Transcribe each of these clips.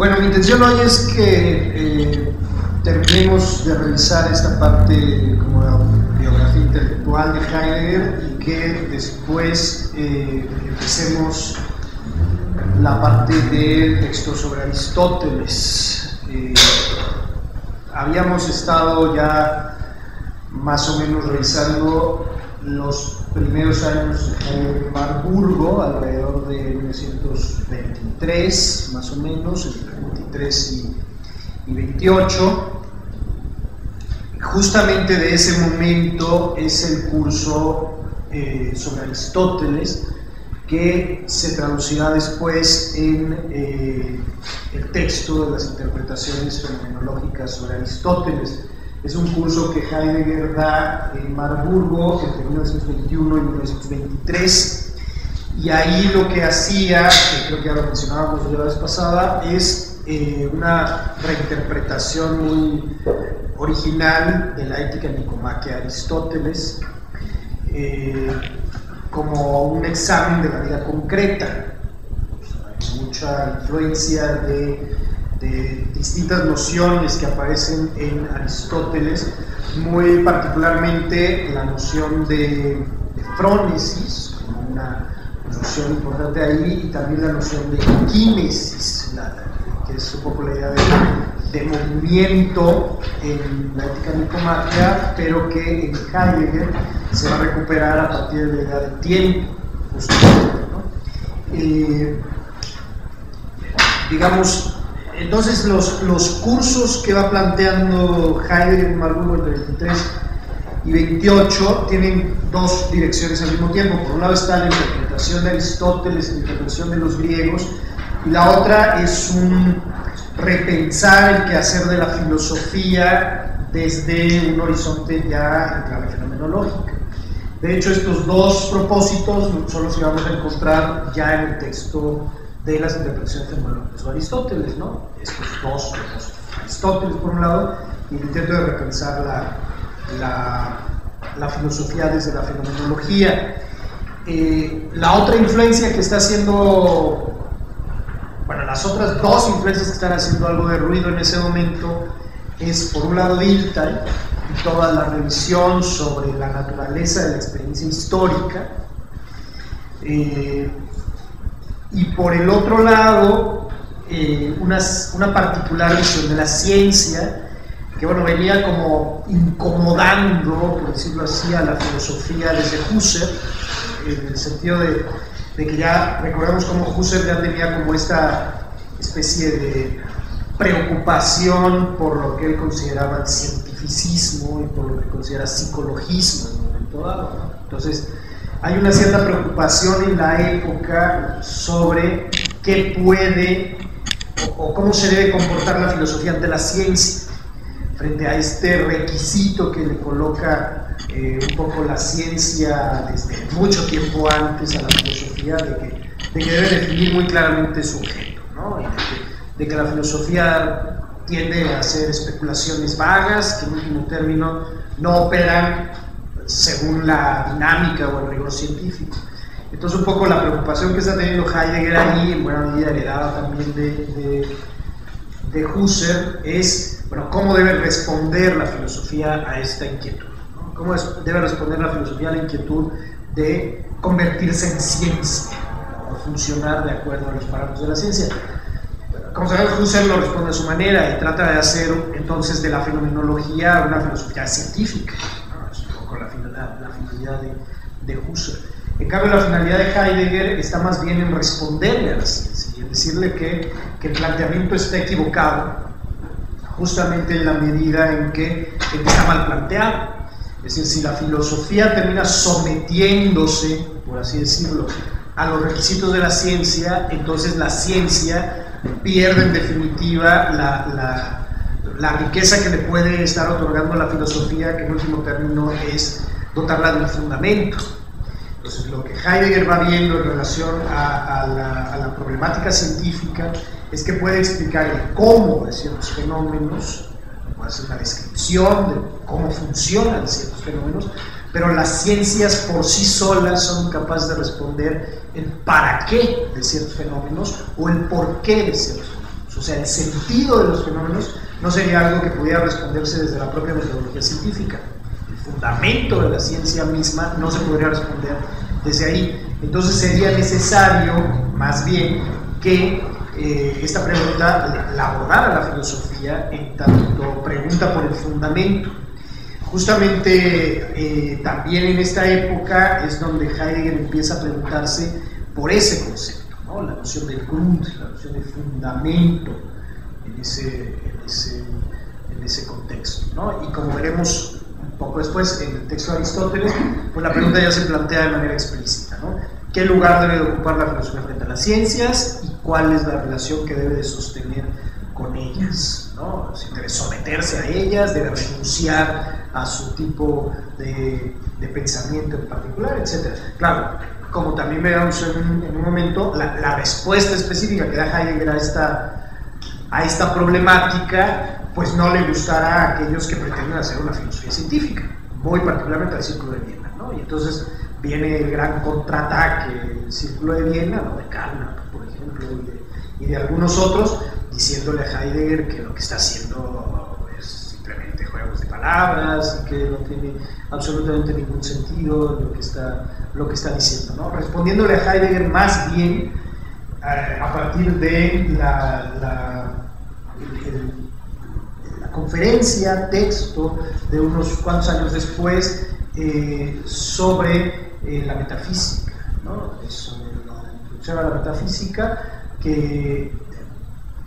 Bueno, mi intención hoy es que terminemos de revisar esta parte como la biografía intelectual de Heidegger y que después empecemos la parte del texto sobre Aristóteles. Habíamos estado ya más o menos revisando los primeros años de Marburgo, alrededor de 1923, más o menos, entre 23 y 28. Justamente de ese momento es el curso sobre Aristóteles, que se traducirá después en el texto de las interpretaciones fenomenológicas sobre Aristóteles. Es un curso que Heidegger da en Marburgo entre 1921 y 1923, y ahí lo que hacía, que creo que ya lo mencionábamos la vez pasada, es una reinterpretación muy original de la ética nicomaquea de Aristóteles, como un examen de la vida concreta. Pues hay mucha influencia de distintas nociones que aparecen en Aristóteles, muy particularmente la noción de frónesis, como una noción importante ahí, y también la noción de kinesis, que es un poco la idea de movimiento en la ética nicomaquea, pero que en Heidegger se va a recuperar a partir de la idea de tiempo, justamente, ¿no? Digamos, entonces los cursos que va planteando Heidegger en Marburgo entre 23 y 28 tienen dos direcciones al mismo tiempo. Por un lado está la interpretación de Aristóteles, la interpretación de los griegos, y la otra es un repensar el quehacer de la filosofía desde un horizonte ya en clave fenomenológica. De hecho, estos dos propósitos son los que vamos a encontrar ya en el texto de las interpretaciones fenomenológicas de Aristóteles, ¿no? Estos dos propósitos. Aristóteles, por un lado, y el intento de repensar la filosofía desde la fenomenología. La otra influencia que está haciendo... Bueno, las otras dos influencias que están haciendo algo de ruido en ese momento es, por un lado, Dilthey y toda la revisión sobre la naturaleza de la experiencia histórica, y por el otro lado una particular visión de la ciencia que, bueno, venía como incomodando, por decirlo así, a la filosofía desde Husserl, en el sentido de que ya recordamos cómo Husserl ya tenía como esta especie de preocupación por lo que él consideraba el cientificismo y por lo que considera psicologismo en un momento dado, ¿no? Entonces hay una cierta preocupación en la época sobre qué puede o cómo se debe comportar la filosofía ante la ciencia, frente a este requisito que le coloca un poco la ciencia desde mucho tiempo antes a la filosofía, de que debe definir muy claramente su objeto, ¿no? De que la filosofía tiende a hacer especulaciones vagas que en último término no operan según la dinámica o el rigor científico. Entonces, un poco la preocupación que está teniendo Heidegger ahí, en buena medida heredada también de Husserl, es, bueno, cómo debe responder la filosofía a esta inquietud. ¿Cómo debe responder la filosofía a la inquietud de convertirse en ciencia o funcionar de acuerdo a los parámetros de la ciencia? Como sabemos, Husserl lo responde a su manera y trata de hacer entonces de la fenomenología una filosofía científica, ¿no? Es un poco la finalidad de Husserl. En cambio, la finalidad de Heidegger está más bien en responderle a la ciencia y en decirle que el planteamiento está equivocado, justamente en la medida en que está mal planteado. Es decir, si la filosofía termina sometiéndose, por así decirlo, a los requisitos de la ciencia, entonces la ciencia pierde en definitiva la riqueza que le puede estar otorgando la filosofía, que en último término es dotarla de un fundamento. Entonces, lo que Heidegger va viendo en relación a la problemática científica es que puede explicar el cómo de ciertos fenómenos, hacer una descripción de cómo funcionan ciertos fenómenos, pero las ciencias por sí solas son incapaces de responder el para qué de ciertos fenómenos o el por qué de ciertos fenómenos. O sea, el sentido de los fenómenos no sería algo que pudiera responderse desde la propia metodología científica. El fundamento de la ciencia misma no se podría responder desde ahí. Entonces sería necesario, más bien, que esta pregunta la abordara la filosofía en tanto pregunta por el fundamento. Justamente también en esta época es donde Heidegger empieza a preguntarse por ese concepto, ¿no? La noción del Grund, la noción del fundamento en ese contexto, ¿no? Y como veremos un poco después en el texto de Aristóteles, pues la pregunta ya se plantea de manera explícita, ¿no? ¿Qué lugar debe de ocupar la filosofía frente a las ciencias y cuál es la relación que debe de sostener con ellas, ¿no? Si debe someterse a ellas, debe renunciar a su tipo de pensamiento en particular, etc. Claro, como también veamos en un momento, la respuesta específica que da Heidegger a esta problemática, pues no le gustará a aquellos que pretenden hacer una filosofía científica, muy particularmente al Círculo de Viena, ¿no? Y entonces viene el gran contraataque del Círculo de Viena, ¿no? De Carnap, por ejemplo, y de algunos otros, diciéndole a Heidegger que lo que está haciendo es simplemente juegos de palabras, que no tiene absolutamente ningún sentido lo que está diciendo, ¿no? Respondiéndole a Heidegger más bien a partir de la conferencia, texto de unos cuantos años después sobre la metafísica, ¿no? Sobre la introducción a la metafísica que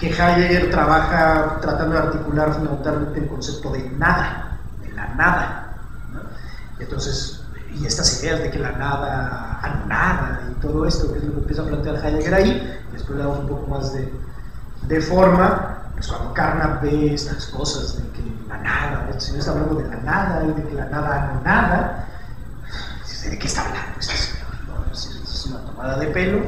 Heidegger trabaja tratando de articular fundamentalmente el concepto de nada, de la nada, ¿no? Entonces, y estas ideas de que la nada anada y todo esto, que es lo que empieza a plantear Heidegger ahí, después le damos un poco más de forma, pues cuando Carnap ve estas cosas de que la nada, el señor está hablando de la nada y de que la nada anonada, ¿de qué está hablando este señor? ¿No? Es una tomada de pelo,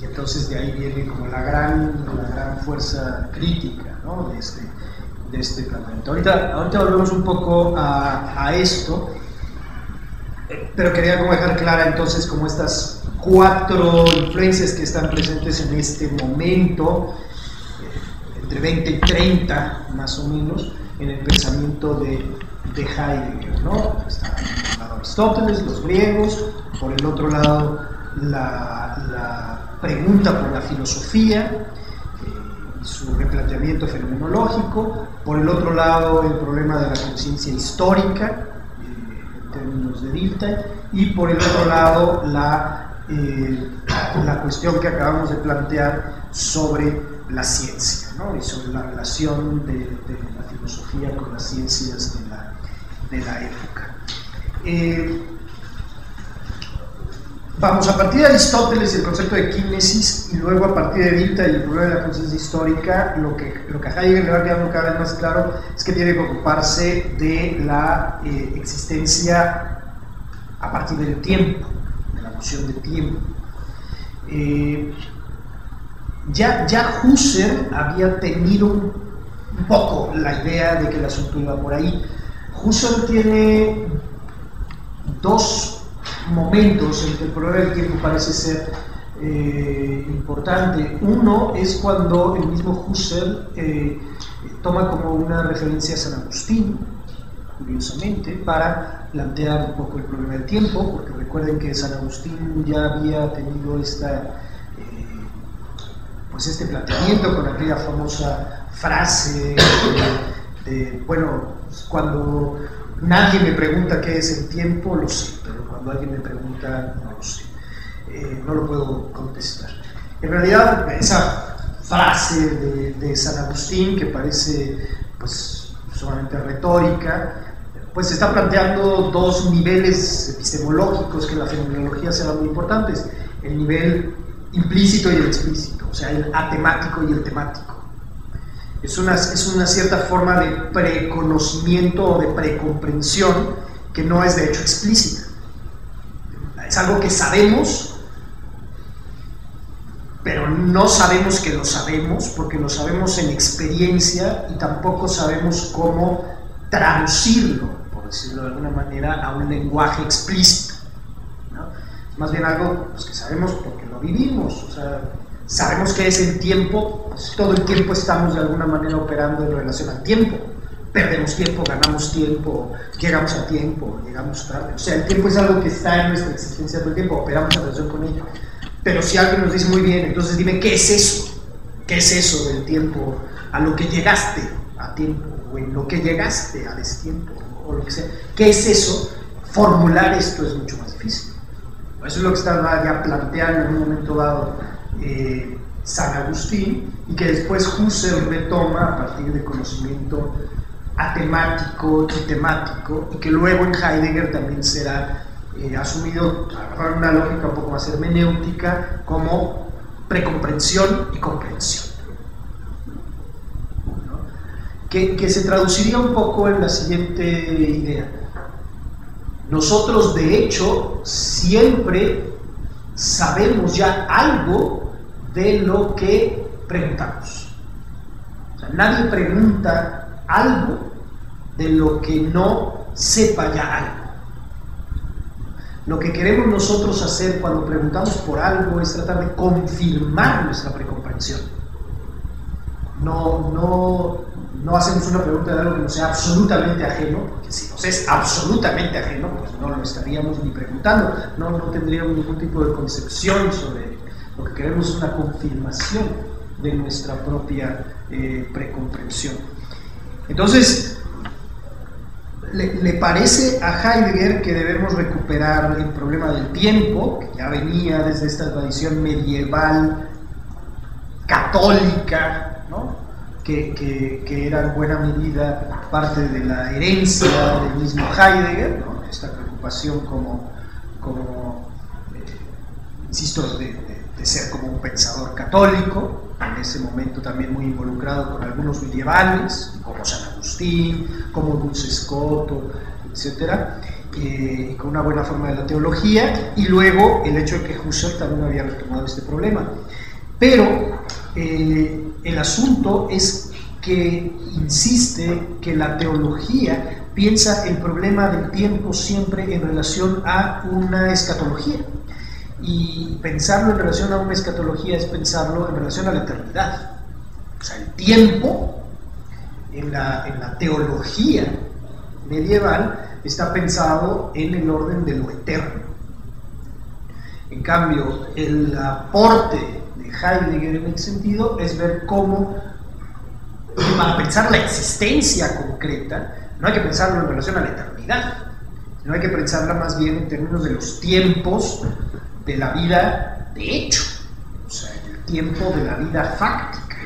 y entonces de ahí viene como la gran fuerza crítica, ¿no? de este planteamiento. Ahorita volvemos un poco a esto, pero quería como dejar clara entonces como estas cuatro influencias que están presentes en este momento, entre 20 y 30 más o menos, en el pensamiento de Heidegger, ¿no? Está por un lado Aristóteles, los griegos, por el otro lado la pregunta por la filosofía y su replanteamiento fenomenológico, por el otro lado el problema de la conciencia histórica en términos de Dilthey, y por el otro lado la cuestión que acabamos de plantear sobre la ciencia, ¿no? Y sobre la relación de la filosofía con las ciencias de la época. Vamos a partir de Aristóteles y el concepto de kinesis, y luego a partir de Dilthey y el problema de la conciencia histórica, lo que a Heidegger le va quedando cada vez más claro es que tiene que ocuparse de la existencia a partir del tiempo, de la noción de tiempo. Ya Husserl había tenido un poco la idea de que el asunto iba por ahí. Husserl tiene dos momentos en que el problema del tiempo parece ser importante. Uno es cuando el mismo Husserl toma como una referencia a San Agustín, curiosamente, para plantear un poco el problema del tiempo, porque recuerden que San Agustín ya había tenido este planteamiento con aquella famosa frase de cuando nadie me pregunta qué es el tiempo, lo sé, pero cuando alguien me pregunta, no lo sé, no lo puedo contestar. En realidad, esa frase de San Agustín, que parece pues sumamente retórica, pues está planteando dos niveles epistemológicos que en la fenomenología serán muy importantes: el nivel implícito y el explícito, o sea, el atemático y el temático. Es una cierta forma de preconocimiento o de precomprensión que no es de hecho explícita. Es algo que sabemos, pero no sabemos que lo sabemos, porque lo sabemos en experiencia y tampoco sabemos cómo traducirlo, por decirlo de alguna manera, a un lenguaje explícito, ¿no? Es más bien algo pues, que sabemos porque lo vivimos, o sea, Sabemos que es el tiempo, todo el tiempo estamos de alguna manera operando en relación al tiempo. Perdemos tiempo, ganamos tiempo, llegamos tarde. O sea, el tiempo es algo que está en nuestra existencia todo el tiempo, operamos en relación con ello. Pero si alguien nos dice, muy bien, entonces dime, ¿qué es eso? ¿Qué es eso del tiempo? A lo que llegaste a tiempo, o en lo que llegaste a destiempo, o lo que sea. ¿Qué es eso? Formular esto es mucho más difícil. Eso es lo que estaba ya planteando en un momento dado San Agustín, y que después Husserl retoma a partir de conocimiento atemático y temático, y que luego en Heidegger también será asumido para una lógica un poco más hermenéutica como precomprensión y comprensión, ¿no? Que se traduciría un poco en la siguiente idea: nosotros de hecho siempre sabemos ya algo de lo que preguntamos. O sea, nadie pregunta algo de lo que no sepa ya algo. Lo que queremos nosotros hacer cuando preguntamos por algo es tratar de confirmar nuestra precomprensión. No hacemos una pregunta de algo que nos sea absolutamente ajeno, porque si nos es absolutamente ajeno, pues no lo estaríamos ni preguntando, no tendríamos ningún tipo de concepción sobre ello. Lo que queremos es una confirmación de nuestra propia precomprensión. Entonces, le parece a Heidegger que debemos recuperar el problema del tiempo, que ya venía desde esta tradición medieval católica, ¿no? que era en buena medida parte de la herencia del mismo Heidegger, ¿no? Esta preocupación insisto, de ser como un pensador católico, en ese momento también muy involucrado con algunos medievales, como San Agustín, como Dulce Escoto, etc., con una buena forma de la teología, y luego el hecho de que Husserl también había retomado este problema. Pero el asunto es que insiste que la teología piensa el problema del tiempo siempre en relación a una escatología. Y pensarlo en relación a una escatología es pensarlo en relación a la eternidad. O sea, el tiempo en la teología medieval está pensado en el orden de lo eterno. En cambio, el aporte de Heidegger en ese sentido es ver cómo, para pensar la existencia concreta, no hay que pensarlo en relación a la eternidad, sino hay que pensarla más bien en términos de los tiempos de la vida de hecho, o sea, el tiempo de la vida fáctica.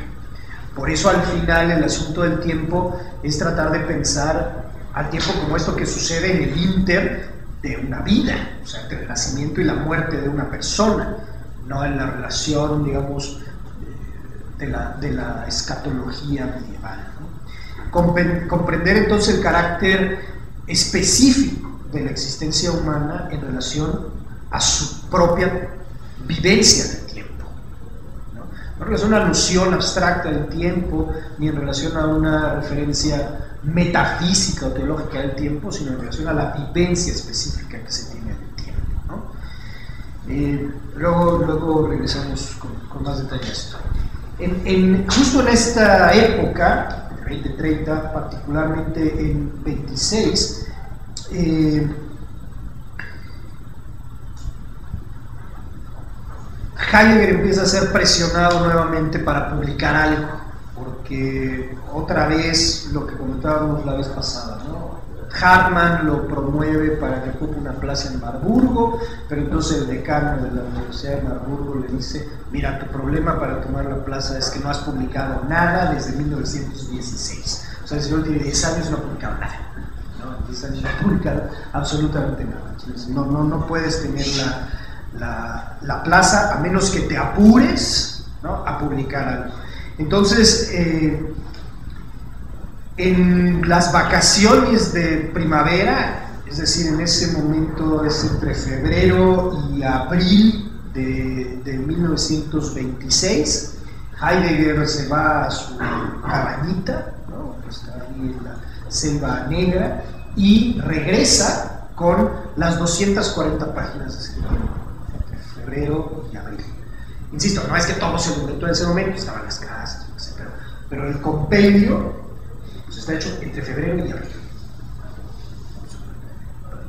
Por eso al final el asunto del tiempo es tratar de pensar al tiempo como esto que sucede en el ínter de una vida, o sea, entre el nacimiento y la muerte de una persona, no en la relación, digamos, de la escatología medieval, ¿no? Comprender entonces el carácter específico de la existencia humana en relación a su propia vivencia del tiempo, ¿no? No es una noción abstracta del tiempo, ni en relación a una referencia metafísica o teológica del tiempo, sino en relación a la vivencia específica que se tiene del tiempo, ¿no? Luego regresamos con más detalle a esto. Justo en esta época, 2030, particularmente en 26, Heidegger empieza a ser presionado nuevamente para publicar algo, porque otra vez lo que comentábamos la vez pasada, ¿no? Hartmann lo promueve para que ocupe una plaza en Marburgo, pero entonces el decano de la Universidad de Marburgo le dice: mira, tu problema para tomar la plaza es que no has publicado nada desde 1916. O sea, el señor tiene 10 años y no ha publicado nada, ¿no? 10 años no ha publicado absolutamente nada. Entonces, no puedes tener la plaza, a menos que te apures, ¿no?, a publicar algo. Entonces, en las vacaciones de primavera, es decir, en ese momento es entre febrero y abril de 1926, Heidegger se va a su cabañita, ¿no?, que está ahí en la Selva Negra, y regresa con las 240 páginas de ese libro. Febrero y abril. Insisto, no es que todo se inventó en ese momento, estaban las casas, no sé, pero el compendio pues, está hecho entre febrero y abril.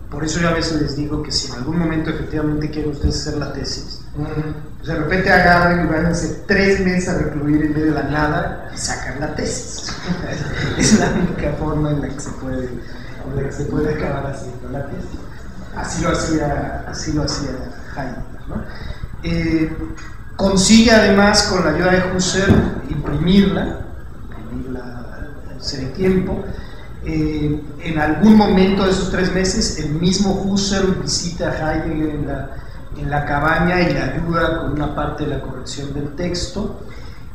Por eso yo a veces les digo que si en algún momento efectivamente quieren ustedes hacer la tesis, pues de repente agarren y váyanse 3 meses a recluir en medio de la nada y sacan la tesis. Es la única forma en la que se puede acabar haciendo la tesis. Así lo hacía Heidegger, ¿no? Consigue además, con la ayuda de Husserl, imprimirla Ser y Tiempo. En algún momento de esos 3 meses, el mismo Husserl visita a Heidegger en la cabaña y le ayuda con una parte de la corrección del texto.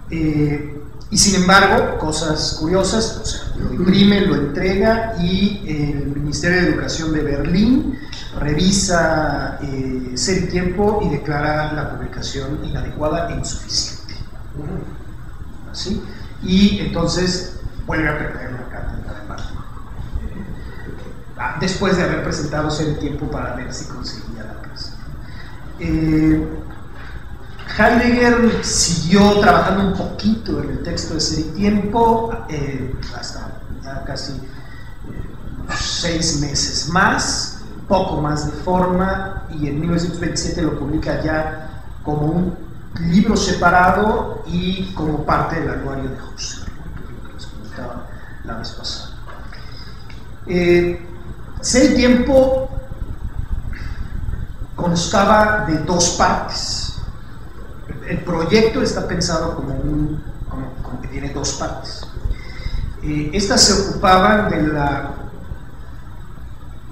Y sin embargo, cosas curiosas, o sea, lo imprime, lo entrega, y el Ministerio de Educación de Berlín revisa Ser y Tiempo y declara la publicación inadecuada e insuficiente. ¿Sí? Y entonces vuelve a perder una cátedra de Marburgo, después de haber presentado Ser y Tiempo para ver si conseguía la tesis. Heidegger siguió trabajando un poquito en el texto de Ser y Tiempo hasta ya casi 6 meses más, poco más de forma, y en 1927 lo publica ya como un libro separado y como parte del anuario de Husserl, que es lo que les comentaba la vez pasada. Ser y Tiempo constaba de 2 partes. El proyecto está pensado como que tiene 2 partes. Estas se ocupaban de la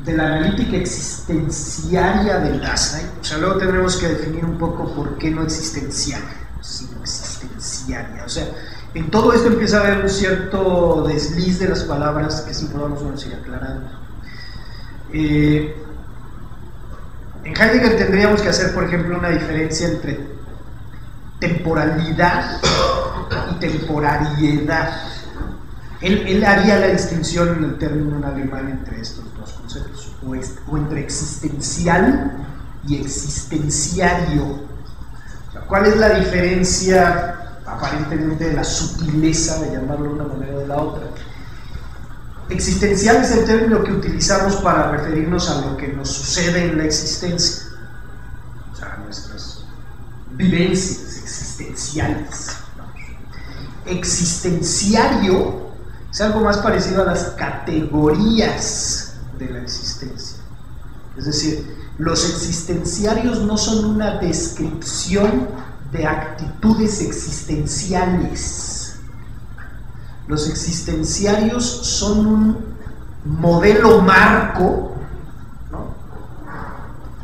analítica existenciaria del Dasein. O sea, luego tendremos que definir un poco por qué no existencial, sino existenciaria. O sea, en todo esto empieza a haber un cierto desliz de las palabras que siempre vamos a ir aclarando. En Heidegger tendríamos que hacer, por ejemplo, una diferencia entre temporalidad y temporariedad. Él haría la distinción en el término en alemán entre estos 2 conceptos, o entre existencial y existenciario. O sea, ¿cuál es la diferencia, aparentemente, de la sutileza de llamarlo de una manera o de la otra? Existencial es el término que utilizamos para referirnos a lo que nos sucede en la existencia, o sea, nuestras vivencias existenciales. Existenciario es algo más parecido a las categorías de la existencia. Es decir, los existenciarios no son una descripción de actitudes existenciales. Los existenciarios son un modelo marco, ¿no?,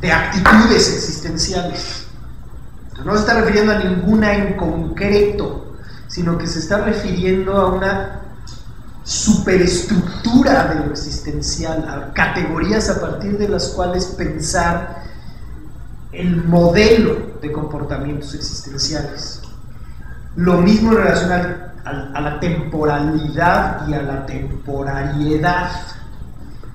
de actitudes existenciales. No se está refiriendo a ninguna en concreto, sino que se está refiriendo a una superestructura de lo existencial, a categorías a partir de las cuales pensar el modelo de comportamientos existenciales. Lo mismo en relación a la temporalidad y a la temporariedad.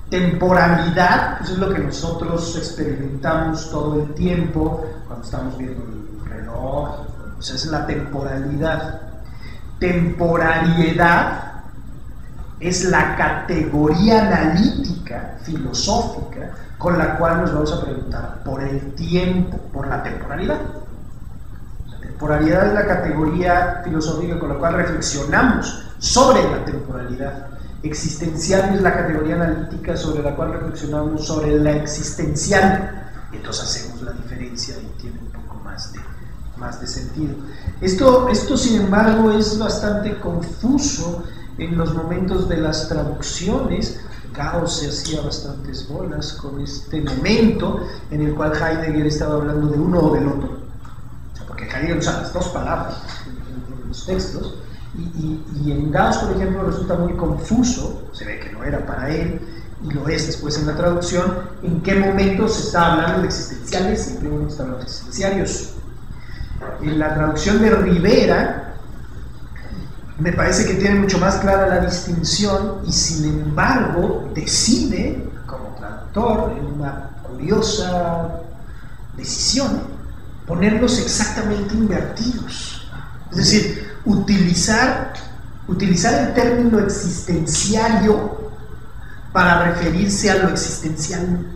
Temporalidad, pues, es lo que nosotros experimentamos todo el tiempo cuando estamos viendo el reloj, o sea, es la temporalidad. Temporariedad es la categoría analítica, filosófica, con la cual nos vamos a preguntar por el tiempo, por la temporalidad. La temporalidad es la categoría filosófica con la cual reflexionamos sobre la temporalidad. Existencial es la categoría analítica sobre la cual reflexionamos sobre la existencial. Entonces hacemos la diferencia y tiene un poco más de sentido. Esto, sin embargo, es bastante confuso en los momentos de las traducciones. Caos se hacía bastantes bolas con este momento en el cual Heidegger estaba hablando de uno o del otro. O sea, porque Heidegger usa las 2 palabras en los textos. Y en Gauss, por ejemplo, resulta muy confuso, se ve que no era para él, y lo es después en la traducción, en qué momento se está hablando de existenciales y en qué momento se está hablando de existenciarios. En la traducción de Rivera, me parece que tiene mucho más clara la distinción, y sin embargo decide, como traductor, en una curiosa decisión, ponerlos exactamente invertidos. Es decir, utilizar el término existenciario para referirse a lo existencial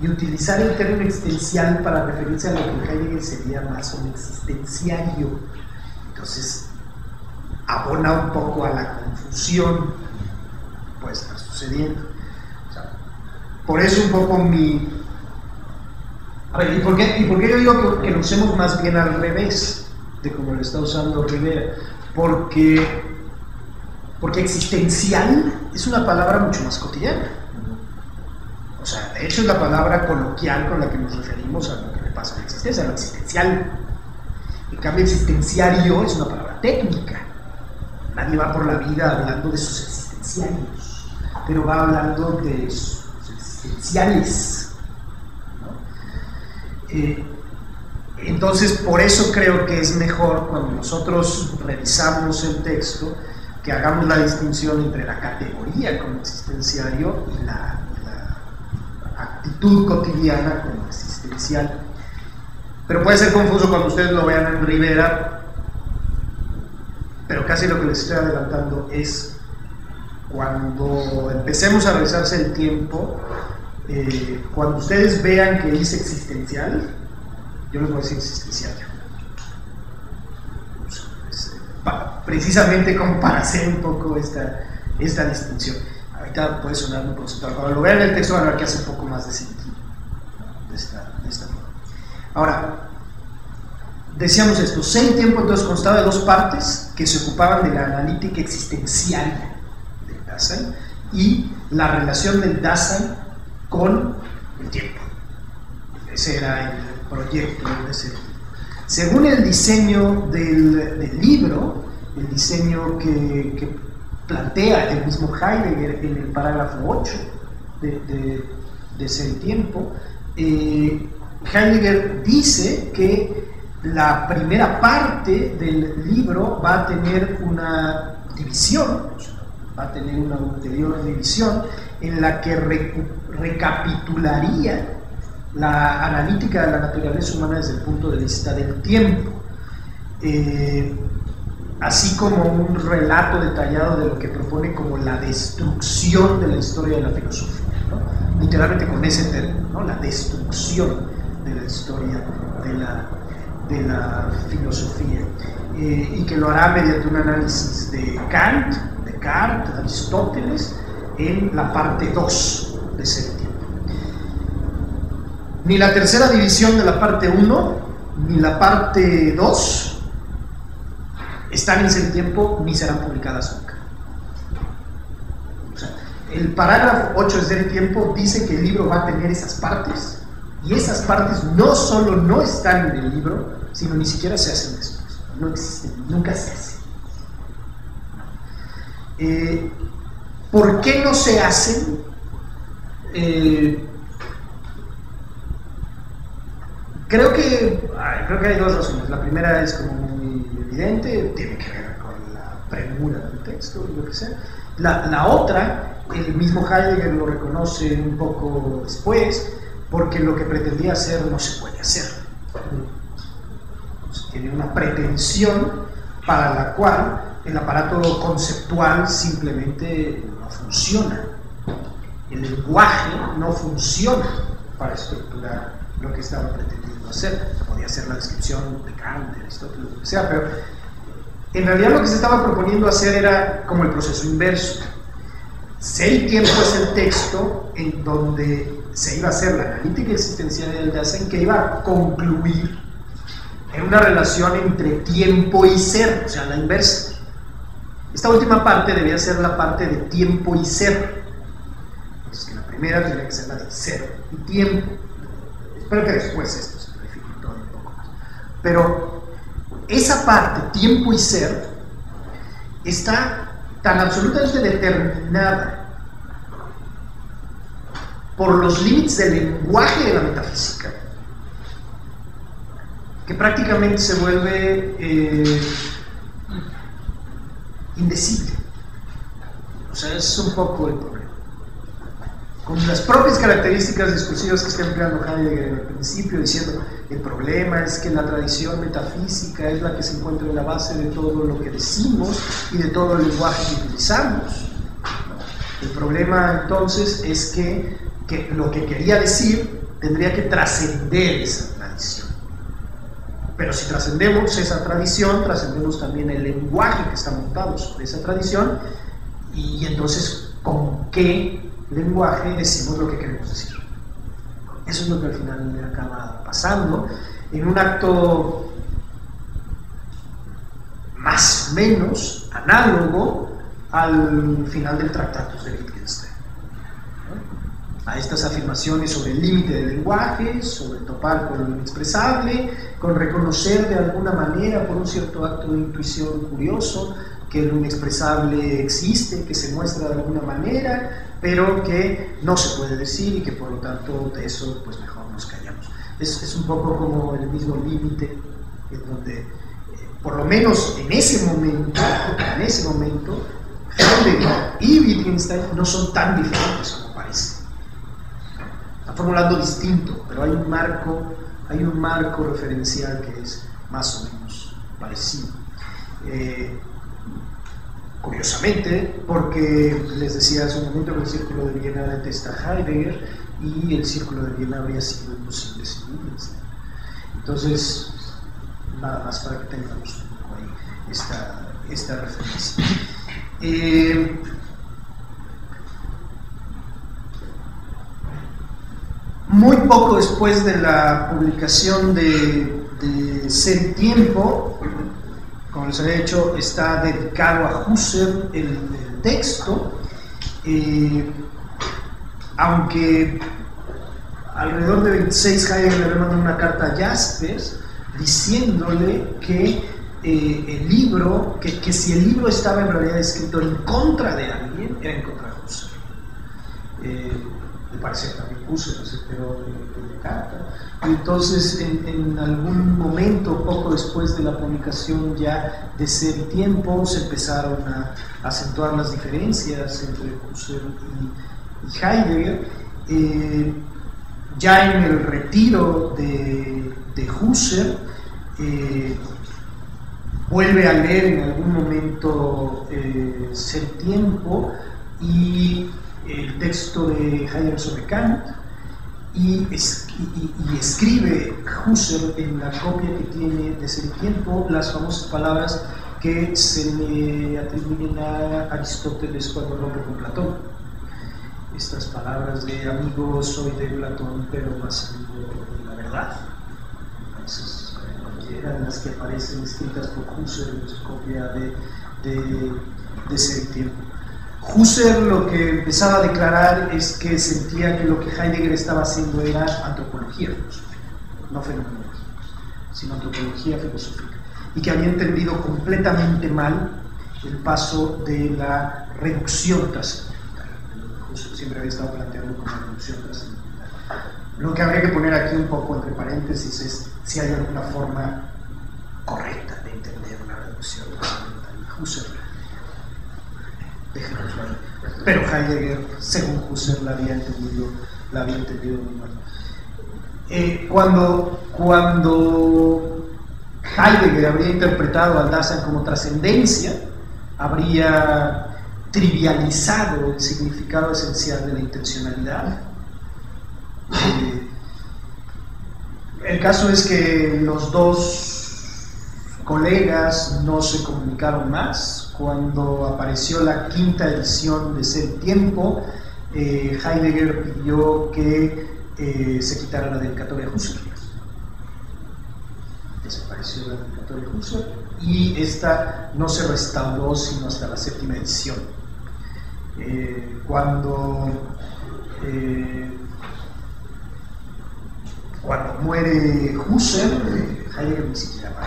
y utilizar el término existencial para referirse a lo que Heidegger sería más un existenciario. Entonces, abona un poco a la confusión que puede estar sucediendo. O sea, por eso un poco mi... A ver, ¿y por qué yo digo que lo usemos más bien al revés de como lo está usando Rivera? Porque existencial es una palabra mucho más cotidiana. O sea, de hecho es la palabra coloquial con la que nos referimos a lo que le pasa a la existencia, a lo existencial. En cambio, existenciario es una palabra técnica. Nadie va por la vida hablando de sus existenciarios, pero va hablando de sus existenciales, ¿no? Entonces, por eso creo que es mejor cuando nosotros revisamos el texto que hagamos la distinción entre la categoría como existenciario y la actitud cotidiana como existencial. Pero puede ser confuso cuando ustedes lo vean en Rivera, pero casi lo que les estoy adelantando es cuando empecemos a revisarse el tiempo, cuando ustedes vean que es existencial, yo les voy a decir existenciario, precisamente como para hacer un poco esta distinción. Ahorita puede sonar un poco, cuando lo vean en el texto van a ver que hace un poco más de sentido de esta forma. Ahora, decíamos esto, Ser y Tiempo entonces constaba de dos partes que se ocupaban de la analítica existencial del Dasein y la relación del Dasein con el tiempo. Ese era el proyecto de Ser y Tiempo. Según el diseño del libro, el diseño que plantea el mismo Heidegger en el parágrafo 8 de Ser y Tiempo, Heidegger dice que la primera parte del libro va a tener una división, va a tener una ulterior división en la que recapitularía la analítica de la naturaleza humana desde el punto de vista del tiempo, así como un relato detallado de lo que propone como la destrucción de la historia de la filosofía, ¿no? Literalmente con ese término, ¿no? La destrucción de la historia de la filosofía, y que lo hará mediante un análisis de Kant, de Descartes, de Aristóteles, en la parte 2 de Ser y Tiempo. Ni la tercera división de la parte 1, ni la parte 2 están en Ser y Tiempo, ni serán publicadas nunca. O sea, el parágrafo 8 de Ser y Tiempo dice que el libro va a tener esas partes, y esas partes no solo no están en el libro, sino ni siquiera se hacen después. No existen, nunca se hacen. ¿Por qué no se hacen? Creo que hay dos razones. La primera es como muy evidente, tiene que ver con la premura del texto, lo que sea. La otra, el mismo Heidegger lo reconoce un poco después, porque lo que pretendía hacer no se puede hacer. Entonces, tiene una pretensión para la cual el aparato conceptual simplemente no funciona. El lenguaje no funciona para estructurar lo que estaba pretendiendo hacer. Podía ser la descripción de Kant, de Aristóteles, lo que sea, pero en realidad lo que se estaba proponiendo hacer era como el proceso inverso. Ser y Tiempo es el texto en donde se iba a hacer la analítica existencial del Dasein, que iba a concluir en una relación entre tiempo y ser, o sea, la inversa. Esta última parte debía ser la parte de tiempo y ser. Entonces, que la primera tenía que ser la de ser y tiempo. Espero que después esto se dificulte todo un poco más. Pero esa parte, tiempo y ser, está tan absolutamente determinada por los límites del lenguaje de la metafísica, que prácticamente se vuelve indecible. O sea, es un poco el problema. con las propias características discursivas que está empleando Heidegger en el principio, diciendo el problema es que la tradición metafísica es la que se encuentra en la base de todo lo que decimos y de todo el lenguaje que utilizamos. El problema entonces es que lo que quería decir tendría que trascender esa tradición. Pero si trascendemos esa tradición, trascendemos también el lenguaje que está montado sobre esa tradición, y entonces con qué lenguaje decimos lo que queremos decir. Eso es lo que al final le acaba pasando en un acto más o menos análogo al final del Tractatus de Wittgenstein, ¿no? A estas afirmaciones sobre el límite del lenguaje, sobre topar con lo inexpresable, con reconocer de alguna manera por un cierto acto de intuición curioso que lo inexpresable existe, que se muestra de alguna manera, pero que no se puede decir y que por lo tanto de eso pues mejor nos callamos. Es un poco como el mismo límite en donde, por lo menos en ese momento, Heidegger y Wittgenstein no son tan diferentes como parece. Están formulando distinto, pero hay un marco referencial que es más o menos parecido. Curiosamente, porque les decía hace un momento que el Círculo de Viena detesta a Heidegger y el Círculo de Viena habría sido imposible sin Wittgenstein. Entonces, nada más para que tengamos un poco ahí esta referencia. Muy poco después de la publicación de Ser y Tiempo, como les había dicho, está dedicado a Husserl el texto, aunque alrededor de 26 Heidegger le había mandado una carta a Jaspers diciéndole que si el libro estaba en realidad escrito en contra de alguien, era en contra de Husserl. Me parece que también Husserl se quedó de la carta. Entonces, en algún momento, poco después de la publicación ya de Ser y Tiempo, se empezaron a acentuar las diferencias entre Husserl y Heidegger. Ya en el retiro de Husserl, vuelve a leer en algún momento Ser y Tiempo y el texto de Heidegger sobre Kant, y escribe Husserl en la copia que tiene de Ser y Tiempo las famosas palabras que se le atribuyen a Aristóteles cuando rompe con Platón. Estas palabras de amigo soy de Platón, pero más amigo de la verdad. Entonces, eran las que aparecen escritas por Husserl en su copia de Ser y Tiempo. Husserl lo que empezaba a declarar es que sentía que lo que Heidegger estaba haciendo era antropología filosófica, no fenomenología, sino antropología filosófica, y que había entendido completamente mal el paso de la reducción trascendental. Husserl siempre había estado planteando como reducción trascendental. Lo que habría que poner aquí un poco entre paréntesis es si hay alguna forma correcta de entender la reducción trascendental de Husserl. Pero Heidegger, según Husserl, la había entendido muy mal. Cuando Heidegger habría interpretado al Dasein como trascendencia, habría trivializado el significado esencial de la intencionalidad. El caso es que los dos colegas no se comunicaron más. Cuando apareció la quinta edición de Ser y Tiempo, Heidegger pidió que se quitara la dedicatoria de Husserl. Desapareció la dedicatoria de Husserl y esta no se restauró sino hasta la séptima edición. Cuando muere Husserl, Heidegger ni siquiera va.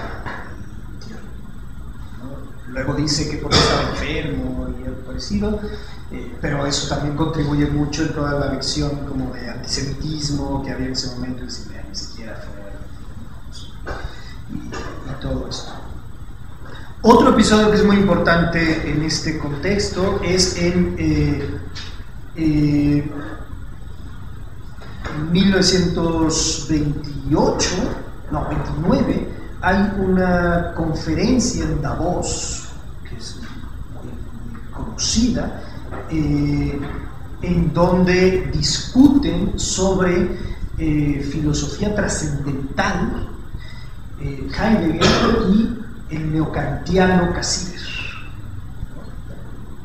Luego dice que porque estaba enfermo y algo parecido, pero eso también contribuye mucho en toda la versión como de antisemitismo que había en ese momento, que ni siquiera fue, y todo esto. Otro episodio que es muy importante en este contexto es en en 1928, no, 29, hay una conferencia en Davos, que es muy conocida, en donde discuten sobre filosofía trascendental, Heidegger y el neocantiano Cassirer.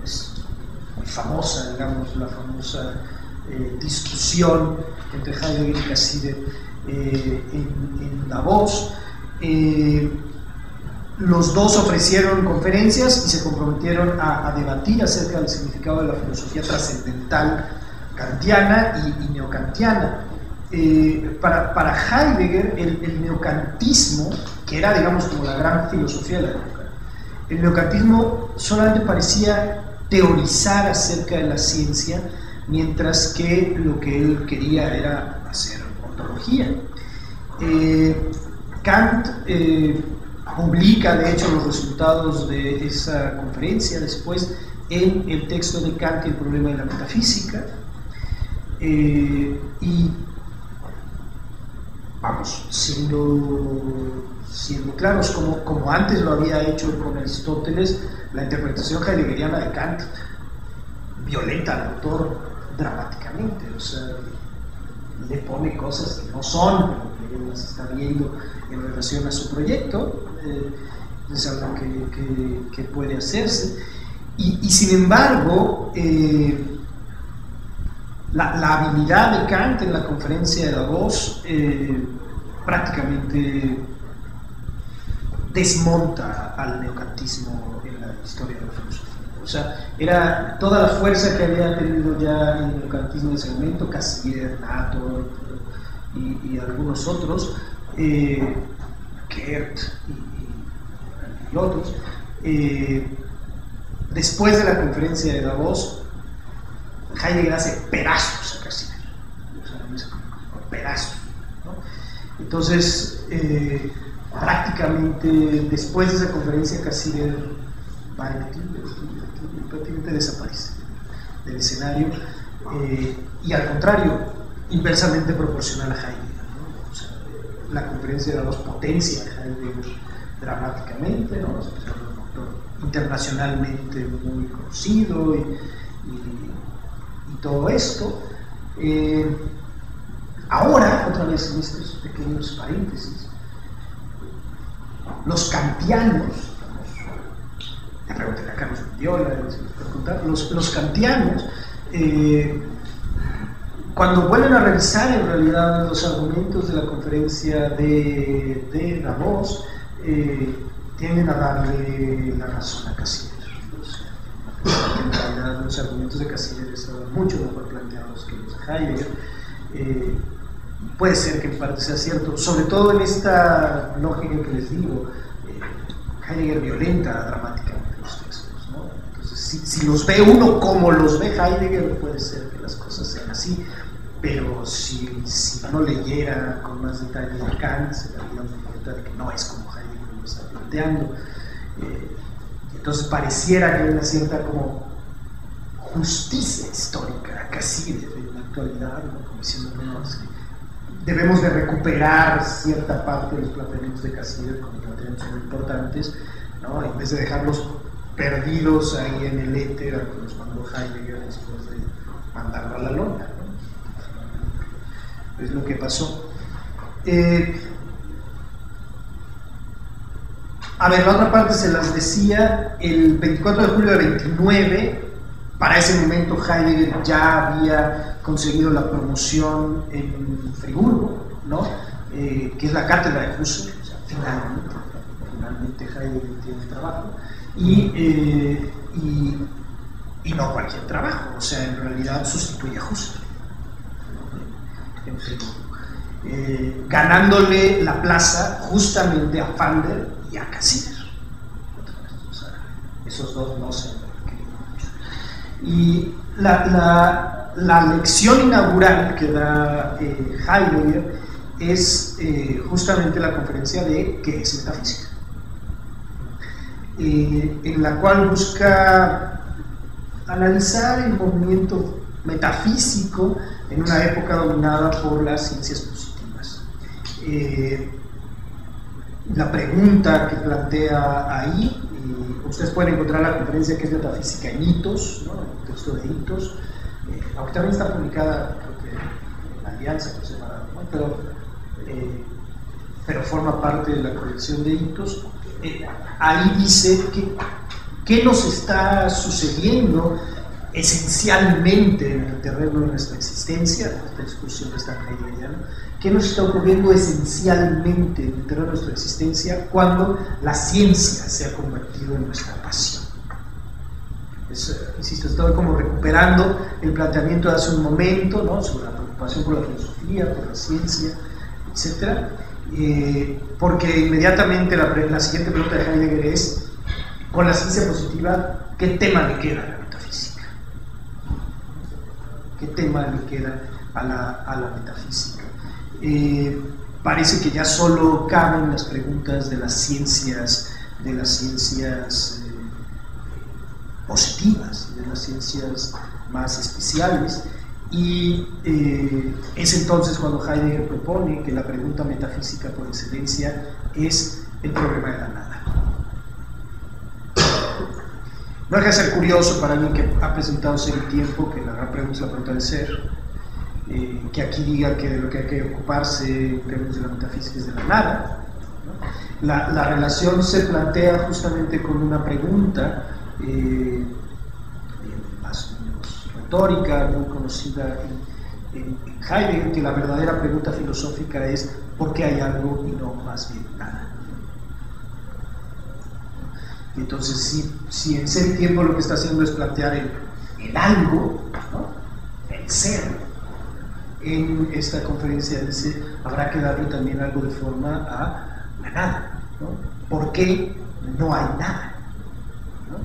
Es muy famosa, digamos, la famosa discusión entre Heidegger y Cassirer en Davos. Los dos ofrecieron conferencias y se comprometieron a debatir acerca del significado de la filosofía trascendental kantiana y neokantiana. Para Heidegger, el neocantismo, que era, digamos, como la gran filosofía de la época, el neocantismo solamente parecía teorizar acerca de la ciencia, mientras que lo que él quería era hacer ontología. Kant publica, de hecho, los resultados de esa conferencia después en el texto de Kant, El problema de la metafísica, y vamos, siendo claros, como antes lo había hecho con Aristóteles, la interpretación heideggeriana de Kant violenta al autor dramáticamente, o sea, le pone cosas que no son, que las está viendo en relación a su proyecto, es algo que puede hacerse, y sin embargo, la habilidad de Kant en la conferencia de Davos prácticamente desmonta al neocantismo en la historia de la filosofía. O sea, era toda la fuerza que había tenido ya el neocantismo en ese momento, Cassirer, Nato y algunos otros, Kert y otros. Después de la conferencia de Davos, Heidegger hace pedazos a Cassirer, o sea, pedazos, ¿no? Entonces, prácticamente después de esa conferencia, Cassirer va prácticamente desaparece del escenario, y al contrario, inversamente proporcional a Heidegger, ¿no? O sea, la conferencia de Davos potencia a Heidegger dramáticamente, ¿no? Es un autor internacionalmente muy conocido y todo esto. Ahora, otra vez en estos pequeños paréntesis, los kantianos, le pregunté a Carlos Mendiola, los kantianos, cuando vuelven a revisar en realidad los argumentos de la conferencia de Davos, tienden a darle la razón a Cassirer. En realidad los argumentos de Cassirer estaban mucho mejor planteados que los de Heidegger. Puede ser que en parte sea cierto, sobre todo en esta lógica que les digo, Heidegger violenta dramáticamente los textos, ¿no? Entonces, si los ve uno como los ve Heidegger, puede ser que las cosas sean así, pero si uno leyera con más detalle a Kant, se daría cuenta de que no es como Heidegger lo está planteando. Entonces pareciera que hay una cierta como justicia histórica, casi en la actualidad, ¿no? Como diciendo, no, es que debemos de recuperar cierta parte de los planteamientos de Cassirer como planteamientos muy importantes, ¿no? En vez de dejarlos perdidos ahí en el éter, a que los mandó Heidegger después de mandarlo a la lona, ¿no? Es lo que pasó. A ver, la otra parte se las decía, el 24 de julio de 29, para ese momento Heidegger ya había conseguido la promoción en Friburgo, ¿no? Que es la cátedra de Husserl, o sea, finalmente Heidegger tiene trabajo, y no cualquier trabajo, o sea, en realidad sustituye a Husserl, ¿no? En Friburgo, ganándole la plaza justamente a Fander y a Cassirer. O sea, esos dos no se querían mucho. Y la lección inaugural que da Heidegger es justamente la conferencia de ¿Qué es metafísica?, en la cual busca analizar el movimiento metafísico en una época dominada por las ciencias positivas. La pregunta que plantea ahí, ustedes pueden encontrar la conferencia que es Metafísica en HITOS, ¿no? El texto de HITOS, aunque también está publicada, creo que en la Alianza, no sé, pero forma parte de la colección de HITOS. Ahí dice que qué nos está sucediendo esencialmente en el terreno de nuestra existencia, esta discusión está heideggeriana, qué nos está ocurriendo esencialmente en el terreno de nuestra existencia cuando la ciencia se ha convertido en nuestra pasión. Insisto, estoy como recuperando el planteamiento de hace un momento, ¿no?, sobre la preocupación por la filosofía, por la ciencia, etc. Porque inmediatamente la siguiente pregunta de Heidegger es, con la ciencia positiva, ¿qué tema le queda a la metafísica? ¿Qué tema le queda a la metafísica? Parece que ya solo caben las preguntas de las ciencias positivas, de las ciencias más especiales, y es entonces cuando Heidegger propone que la pregunta metafísica por excelencia es el problema de la nada. No deja de ser curioso para alguien que ha presentado Ser y Tiempo, que la gran pregunta es la pregunta del ser, que aquí diga que de lo que hay que ocuparse en términos de la metafísica es de la nada, ¿no? La relación se plantea justamente con una pregunta más o menos retórica, muy conocida en Heidegger, que la verdadera pregunta filosófica es ¿por qué hay algo y no más bien nada? Y entonces si en Ser y Tiempo lo que está haciendo es plantear el algo, ¿no?, el ser. En esta conferencia dice, habrá que darle también algo de forma a la nada, ¿no? ¿Por qué no hay nada? ¿No?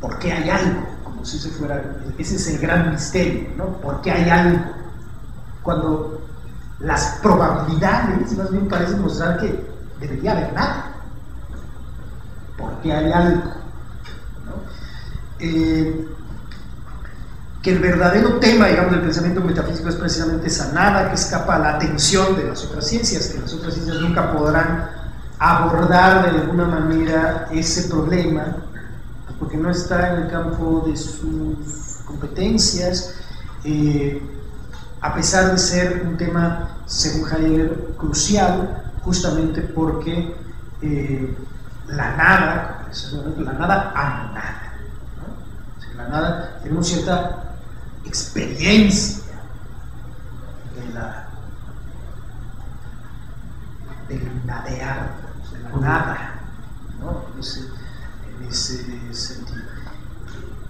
¿Por qué hay algo? Como si se fuera, ese es el gran misterio, ¿no? ¿Por qué hay algo? Cuando las probabilidades más bien parecen mostrar que debería haber nada. ¿Por qué hay algo? ¿No? Que el verdadero tema, digamos, del pensamiento metafísico es precisamente esa nada que escapa a la atención de las otras ciencias, que las otras ciencias nunca podrán abordar de alguna manera ese problema, porque no está en el campo de sus competencias, a pesar de ser un tema, según Heidegger, crucial, justamente porque la nada a nada. La nada, tenemos cierta experiencia del nadear, de la nada, ¿no? en ese sentido.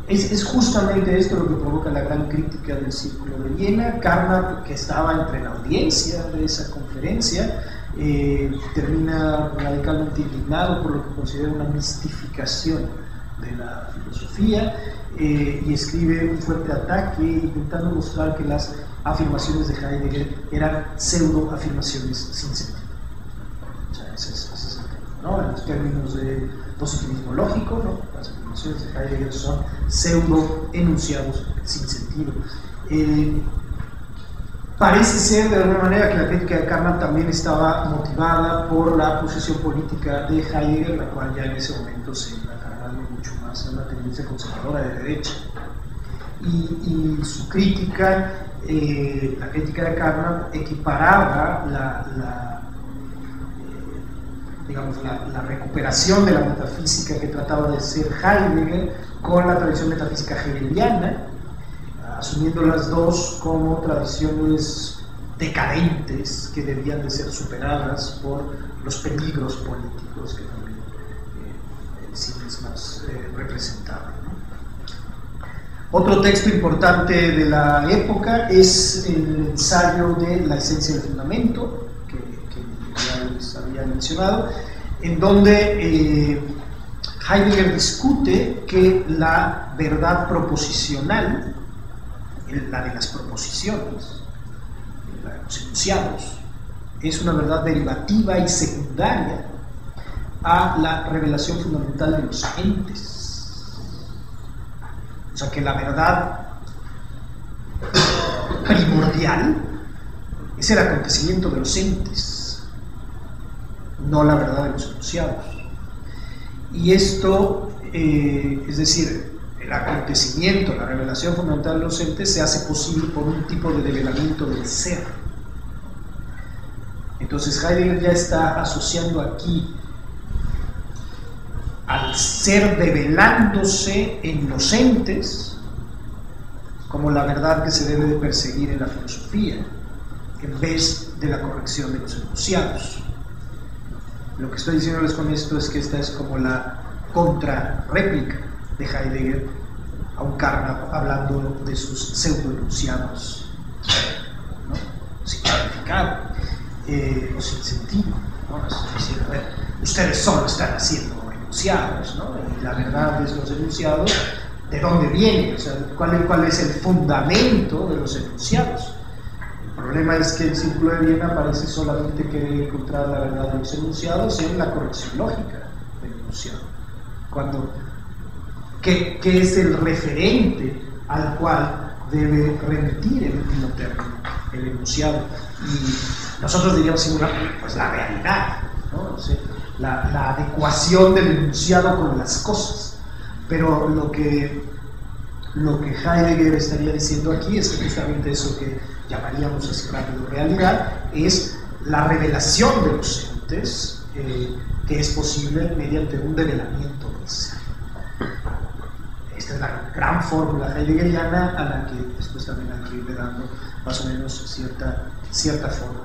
Es justamente esto lo que provoca la gran crítica del Círculo de Viena. Carnap, que estaba entre la audiencia de esa conferencia, termina radicalmente indignado por lo que considera una mistificación de la filosofía, y escribe un fuerte ataque intentando mostrar que las afirmaciones de Heidegger eran pseudoafirmaciones sin sentido. O sea, ese es el tema, ¿no? En los términos de positivismo lógico, ¿no?, las afirmaciones de Heidegger son pseudoenunciados sin sentido. Parece ser de alguna manera que la crítica de Carnap también estaba motivada por la posición política de Heidegger, la cual ya en ese momento se iba mucho más a una tendencia conservadora de derecha, y su crítica, la crítica de Carnap, equiparaba la recuperación de la metafísica que trataba de ser Heidegger con la tradición metafísica hegeliana, asumiendo las dos como tradiciones decadentes que debían de ser superadas por los peligros políticos que también sí mismas representaban, ¿no? Otro texto importante de la época es el ensayo de La esencia del fundamento, que ya les había mencionado, en donde Heidegger discute que la verdad proposicional, la de las proposiciones, la de los enunciados, es una verdad derivativa y secundaria a la revelación fundamental de los entes. O sea, que la verdad primordial es el acontecimiento de los entes, no la verdad de los enunciados. Y esto, es decir, el acontecimiento, la revelación fundamental de los entes se hace posible por un tipo de develamiento del ser. Entonces Heidegger ya está asociando aquí al ser develándose en los entes como la verdad que se debe de perseguir en la filosofía, en vez de la corrección de los enunciados. Lo que estoy diciéndoles con esto es que esta es como la contrarréplica de Heidegger a un Carnap hablando de sus pseudoenunciados, ¿no? Sin significado o sin sentido, ¿no? Es decir, a ver, ustedes solo están haciendo enunciados, ¿no? Y la verdad es los enunciados, ¿de dónde viene? O sea, ¿cuál es el fundamento de los enunciados? El problema es que el Círculo de Viena parece solamente querer encontrar la verdad de los enunciados en la corrección lógica del enunciado. Cuando, ¿qué es el referente al cual debe remitir el último término, el enunciado? Y nosotros diríamos singularmente, pues la realidad, ¿no? O sea, la adecuación del enunciado con las cosas. Pero lo que Heidegger estaría diciendo aquí es justamente eso que llamaríamos así rápido realidad, es la revelación de los entes que es posible mediante un develamiento del ser. Esta es la gran fórmula heideggeriana a la que después también hay que irle dando más o menos cierta forma.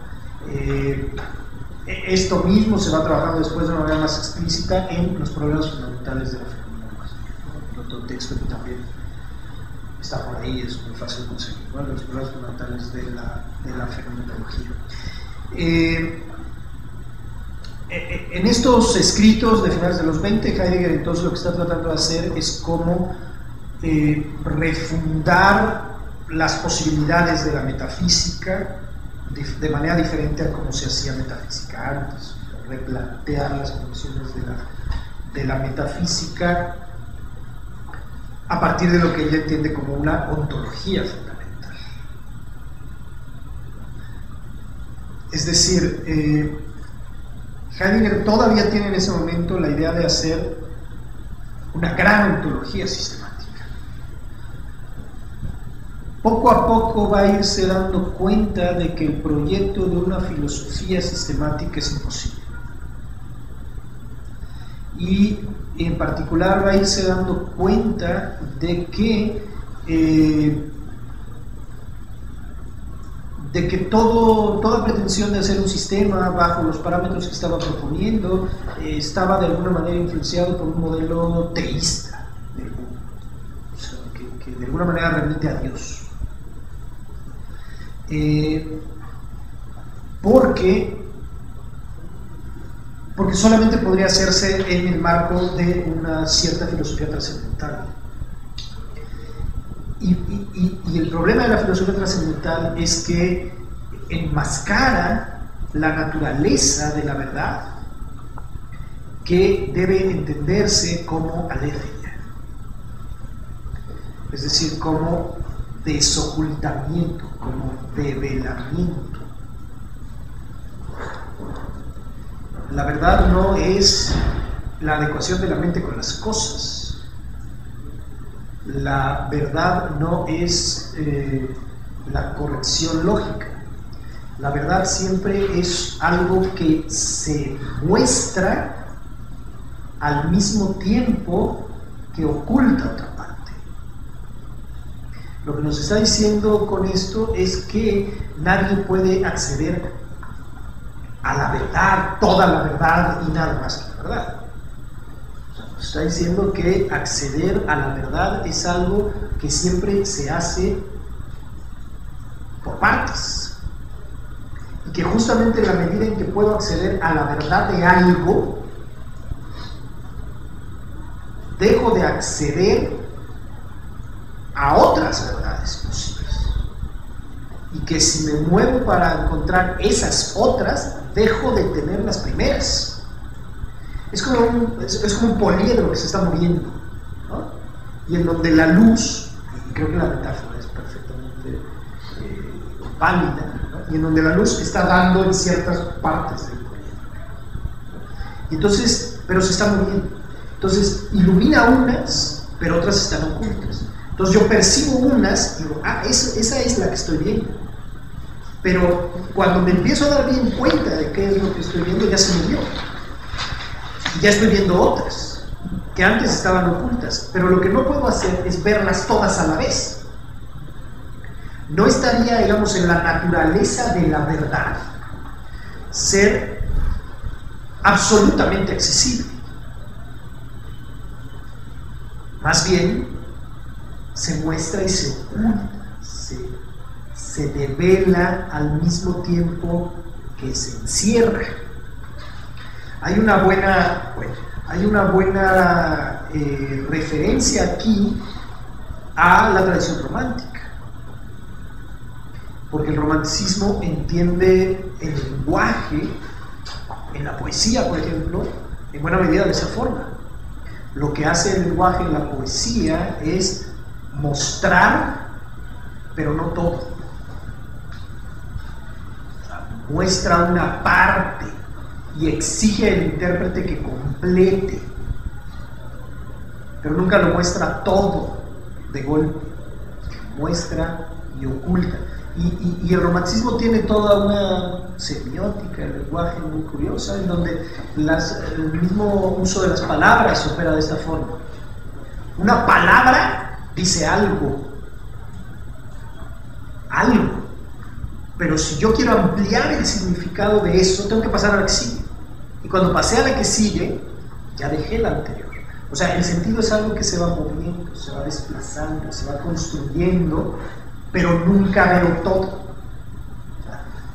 Esto mismo se va trabajando después de una manera más explícita en los problemas fundamentales de la fenomenología, ¿no? El otro texto que también está por ahí, es muy fácil conseguir, ¿no? Los problemas fundamentales de la fenomenología. En estos escritos de finales de los 20, Heidegger entonces lo que está tratando de hacer es cómo refundar las posibilidades de la metafísica de manera diferente a cómo se hacía metafísica antes, replantear las condiciones de la metafísica a partir de lo que ella entiende como una ontología fundamental. Es decir, Heidegger todavía tiene en ese momento la idea de hacer una gran ontología sistemática. Poco a poco va a irse dando cuenta de que el proyecto de una filosofía sistemática es imposible. Y en particular va a irse dando cuenta de que toda pretensión de hacer un sistema bajo los parámetros que estaba proponiendo estaba de alguna manera influenciado por un modelo teísta del mundo, o sea, que de alguna manera remite a Dios, porque solamente podría hacerse en el marco de una cierta filosofía trascendental. Y el problema de la filosofía trascendental es que enmascara la naturaleza de la verdad, que debe entenderse como alétheia, es decir, como desocultamiento, como develamiento. La verdad no es la adecuación de la mente con las cosas. La verdad no es la corrección lógica. La verdad siempre es algo que se muestra al mismo tiempo que oculta otra parte. Lo que nos está diciendo con esto es que nadie puede acceder a la verdad, toda la verdad y nada más que la verdad. Está diciendo que acceder a la verdad es algo que siempre se hace por partes, y que justamente en la medida en que puedo acceder a la verdad de algo, dejo de acceder a otras verdades posibles, y que si me muevo para encontrar esas otras, dejo de tener las primeras. Es como un poliedro que se está moviendo, ¿no? Y en donde la luz, y creo que la metáfora es perfectamente pálida, ¿no? Y en donde la luz está dando en ciertas partes del cuerpo. Entonces, pero se está moviendo. Entonces, ilumina unas, pero otras están ocultas. Entonces yo percibo unas y digo, ah, esa es la que estoy viendo. Pero cuando me empiezo a dar bien cuenta de qué es lo que estoy viendo, ya se me dio. Y ya estoy viendo otras, que antes estaban ocultas. Pero lo que no puedo hacer es verlas todas a la vez. No estaría, digamos, en la naturaleza de la verdad ser absolutamente accesible. Más bien, se muestra y se oculta, se devela al mismo tiempo que se encierra. Hay una buena, referencia aquí a la tradición romántica, porque el romanticismo entiende el lenguaje en la poesía, por ejemplo, en buena medida de esa forma. Lo que hace el lenguaje en la poesía es mostrar, pero no todo. Muestra una parte y exige al intérprete que complete, pero nunca lo muestra todo de golpe. Muestra y oculta. Y el romanticismo tiene toda una semiótica, el lenguaje muy curiosa, en donde el mismo uso de las palabras opera de esta forma. Una palabra dice algo, pero si yo quiero ampliar el significado de eso, tengo que pasar a la que sigue, y cuando pasé a la que sigue, ya dejé la anterior. O sea, el sentido es algo que se va moviendo, se va desplazando, se va construyendo, pero nunca veo todo.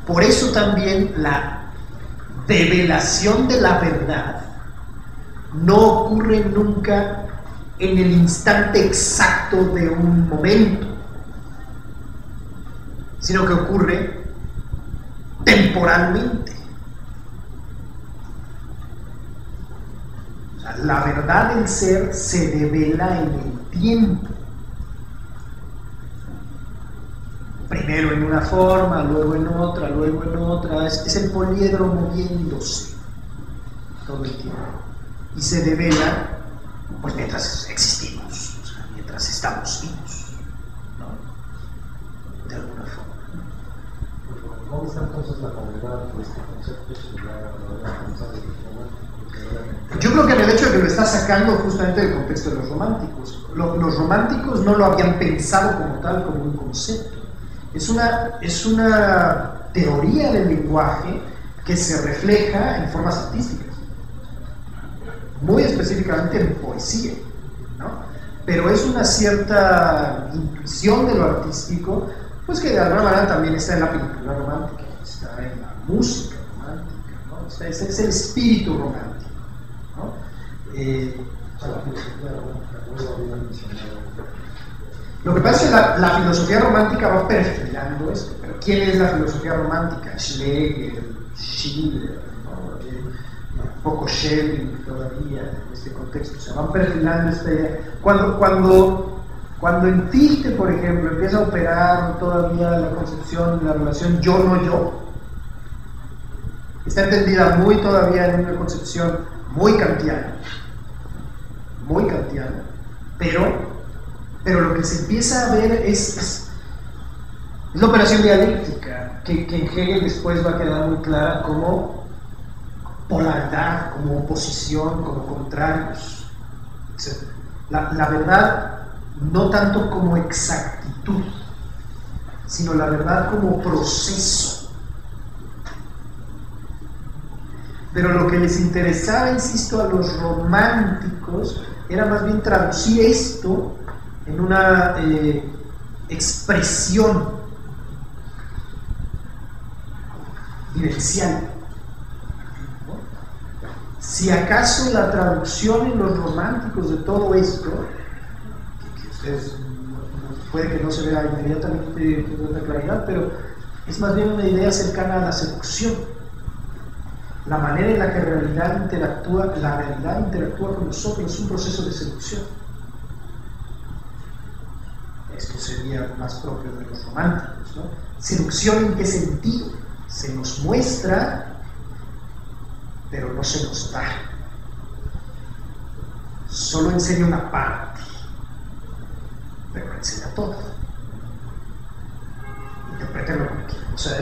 Por eso también la develación de la verdad no ocurre nunca en el instante exacto de un momento, sino que ocurre temporalmente. O sea, la verdad del ser se devela en el tiempo. Primero en una forma, luego en otra, luego en otra. Es el poliedro moviéndose todo el tiempo. Y se devela, pues, mientras existimos, o sea, mientras estamos vivos, ¿no? De alguna forma. ¿Cómo está entonces la comunidad de este concepto? Yo creo que en el hecho de que lo está sacando justamente del contexto de los románticos. Los románticos no lo habían pensado como tal, como un concepto. Es una teoría del lenguaje que se refleja en formas artísticas, muy específicamente en poesía, ¿no? Pero es una cierta intuición de lo artístico, pues, que de alguna manera también está en la pintura romántica, está en la música romántica, ¿no? Ese es el espíritu romántico, ¿no? Lo que pasa es que la filosofía romántica va perfilando esto. Pero ¿quién es la filosofía romántica? Schlegel, Schiller, ¿no? Poco Schelling todavía en este contexto. O sea, van perfilando esta idea. Cuando en Dilthey, por ejemplo, empieza a operar todavía la concepción de la relación yo-no-yo, está entendida muy todavía en una concepción muy kantiana, pero lo que se empieza a ver es la operación dialéctica, que en Hegel después va a quedar muy clara como polaridad, como oposición, como contrarios. O sea, la verdad no tanto como exactitud, sino la verdad como proceso. Pero lo que les interesaba, insisto, a los románticos era más bien traducir esto en una expresión vivencial. Si acaso la traducción en los románticos de todo esto, que ustedes puede que no se vea inmediatamente con claridad, pero es más bien una idea cercana a la seducción, la manera en la que la realidad interactúa con nosotros es un proceso de seducción. Esto se sería más propio de los románticos, ¿no? ¿Seducción en qué sentido? Se nos muestra, pero no se nos da. Solo enseña una parte, pero no enseña todo. Interprétenlo como quieran. O sea,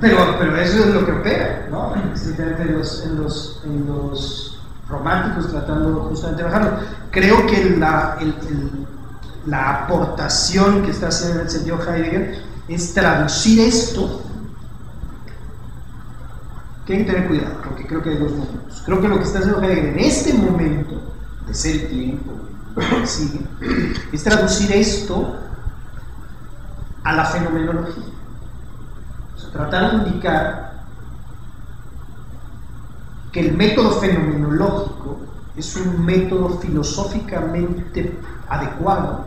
pero eso es lo que opera, ¿no? En los románticos, tratando justamente de bajarlo. Creo que la aportación que está haciendo el señor Heidegger es traducir esto. Que hay que tener cuidado, porque creo que hay dos momentos. Creo que lo que está haciendo Heidegger en este momento de ser y tiempo sigue, es traducir esto a la fenomenología, o sea, tratar de indicar que el método fenomenológico es un método filosóficamente adecuado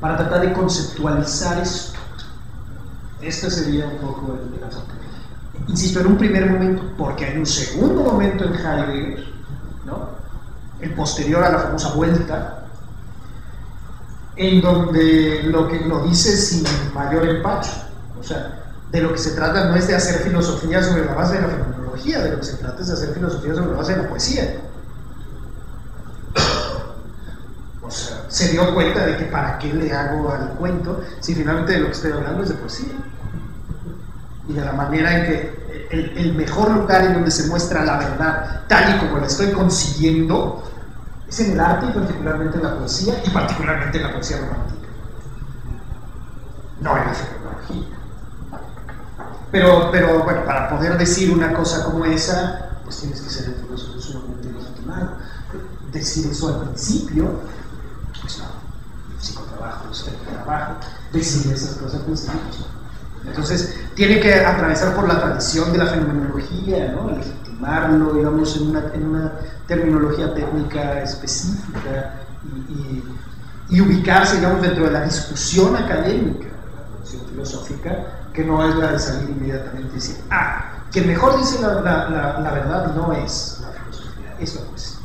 para tratar de conceptualizar esto. Este sería un poco el de la sorpresa. Insisto, en un primer momento, porque hay un segundo momento en Heidegger, ¿no?, el posterior a la famosa vuelta, en donde lo que lo dice sin mayor empacho. O sea, de lo que se trata no es de hacer filosofía sobre la base de la fenomenología, de lo que se trata es de hacer filosofía sobre la base de la poesía. O sea, se dio cuenta de que para qué le hago al cuento si finalmente de lo que estoy hablando es de poesía. Y de la manera en que el mejor lugar en donde se muestra la verdad tal y como la estoy consiguiendo es en el arte, y particularmente en la poesía, y particularmente en la poesía romántica, no en la fenomenología. Pero bueno, para poder decir una cosa como esa, pues tienes que ser un filósofo sumamente legitimado. Decir eso al principio, pues no, psicotrabajo, trabajo, decir esas cosas al principio, pues no. Entonces, tiene que atravesar por la tradición de la fenomenología, ¿no?, legitimarlo, digamos, en una terminología técnica específica y ubicarse, digamos, dentro de la discusión académica, la discusión filosófica, que no es la de salir inmediatamente y decir, ah, quien mejor dice la verdad no es la filosofía, es la poesía.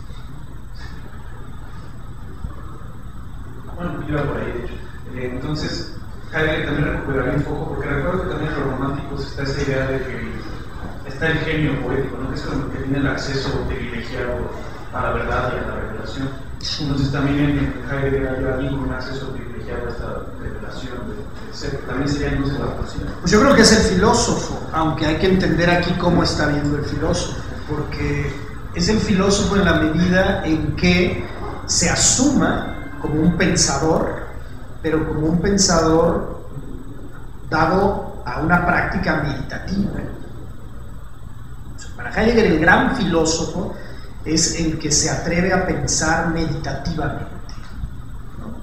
Bueno, yo iba por ahí, de hecho. Entonces, Heidegger también recuperaría un poco, porque recuerdo que también en los románticos está esa idea de que está el genio poético, ¿no?, que es como que tiene el acceso privilegiado a la verdad y a la revelación. Entonces también en Heidegger había un acceso privilegiado a esta revelación de ser. También sería entonces la poesía. Pues yo creo que es el filósofo, aunque hay que entender aquí cómo está viendo el filósofo, porque es el filósofo en la medida en que se asuma como un pensador, pero como un pensador dado a una práctica meditativa. Para Heidegger, el gran filósofo es el que se atreve a pensar meditativamente, ¿no?,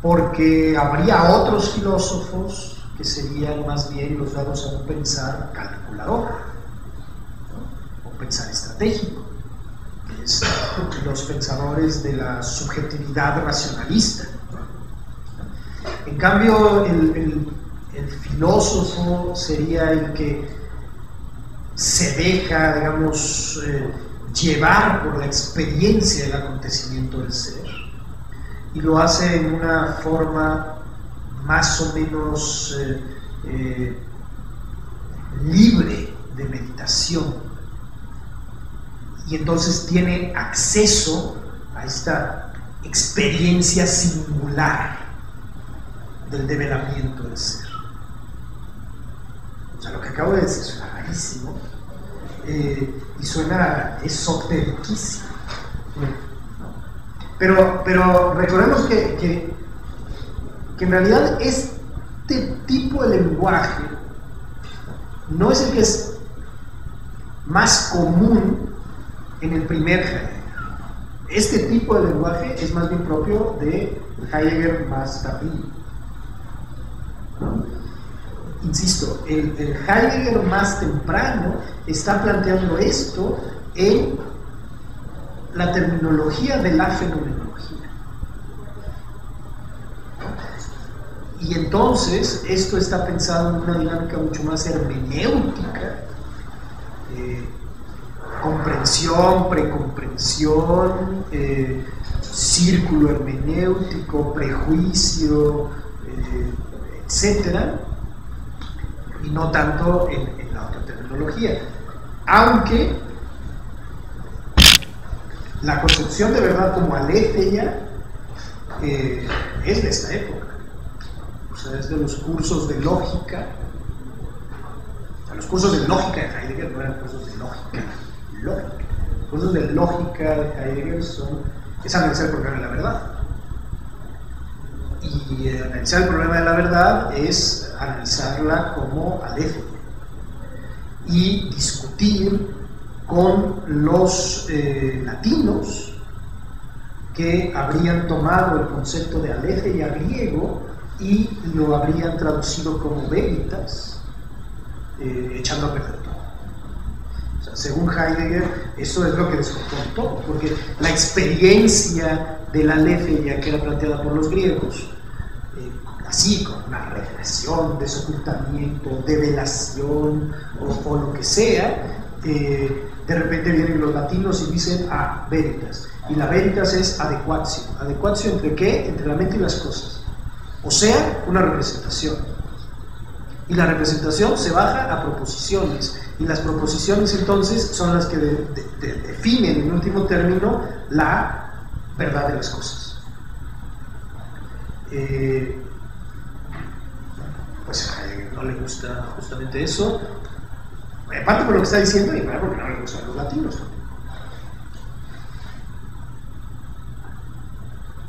porque habría otros filósofos que serían más bien los dados a un pensar calculador, ¿no?, un pensar estratégico, que es los pensadores de la subjetividad racionalista. En cambio, el filósofo sería el que se deja, digamos, llevar por la experiencia del acontecimiento del ser, y lo hace en una forma más o menos libre de meditación, y entonces tiene acceso a esta experiencia singular del develamiento del ser. O sea, lo que acabo de decir suena rarísimo y suena esotériquísimo, ¿no? Pero recordemos que en realidad este tipo de lenguaje no es el que es más común en el primer Heidegger. Este tipo de lenguaje es más bien propio de Heidegger más tardío. Insisto, el Heidegger más temprano está planteando esto en la terminología de la fenomenología, y entonces esto está pensado en una dinámica mucho más hermenéutica, comprensión, precomprensión, círculo hermenéutico, prejuicio, etcétera, y no tanto en la otra terminología. Aunque la concepción de verdad como alétheia es de esta época, o sea, es de los cursos de lógica. Los cursos de lógica de Heidegger no eran cursos de lógica. Los cursos de lógica de Heidegger es analizar el problema de la verdad. Y analizar el problema de la verdad es analizarla como alétheia y discutir con los latinos que habrían tomado el concepto de alétheia griego y lo habrían traducido como veritas, echando a perder todo. O sea, según Heidegger, eso es lo que descompone todo, porque la experiencia de la alétheia que era planteada por los griegos, así, con una regresión, desocultamiento, develación o lo que sea, de repente vienen los latinos y dicen ah, veritas, y la veritas es adecuatio. ¿Adecuatio entre qué? Entre la mente y las cosas, o sea, una representación. Y la representación se baja a proposiciones, y las proposiciones entonces son las que definen en último término la verdad de las cosas. Pues a Heidegger no le gusta justamente eso, aparte por lo que está diciendo y porque no le gustan los latinos.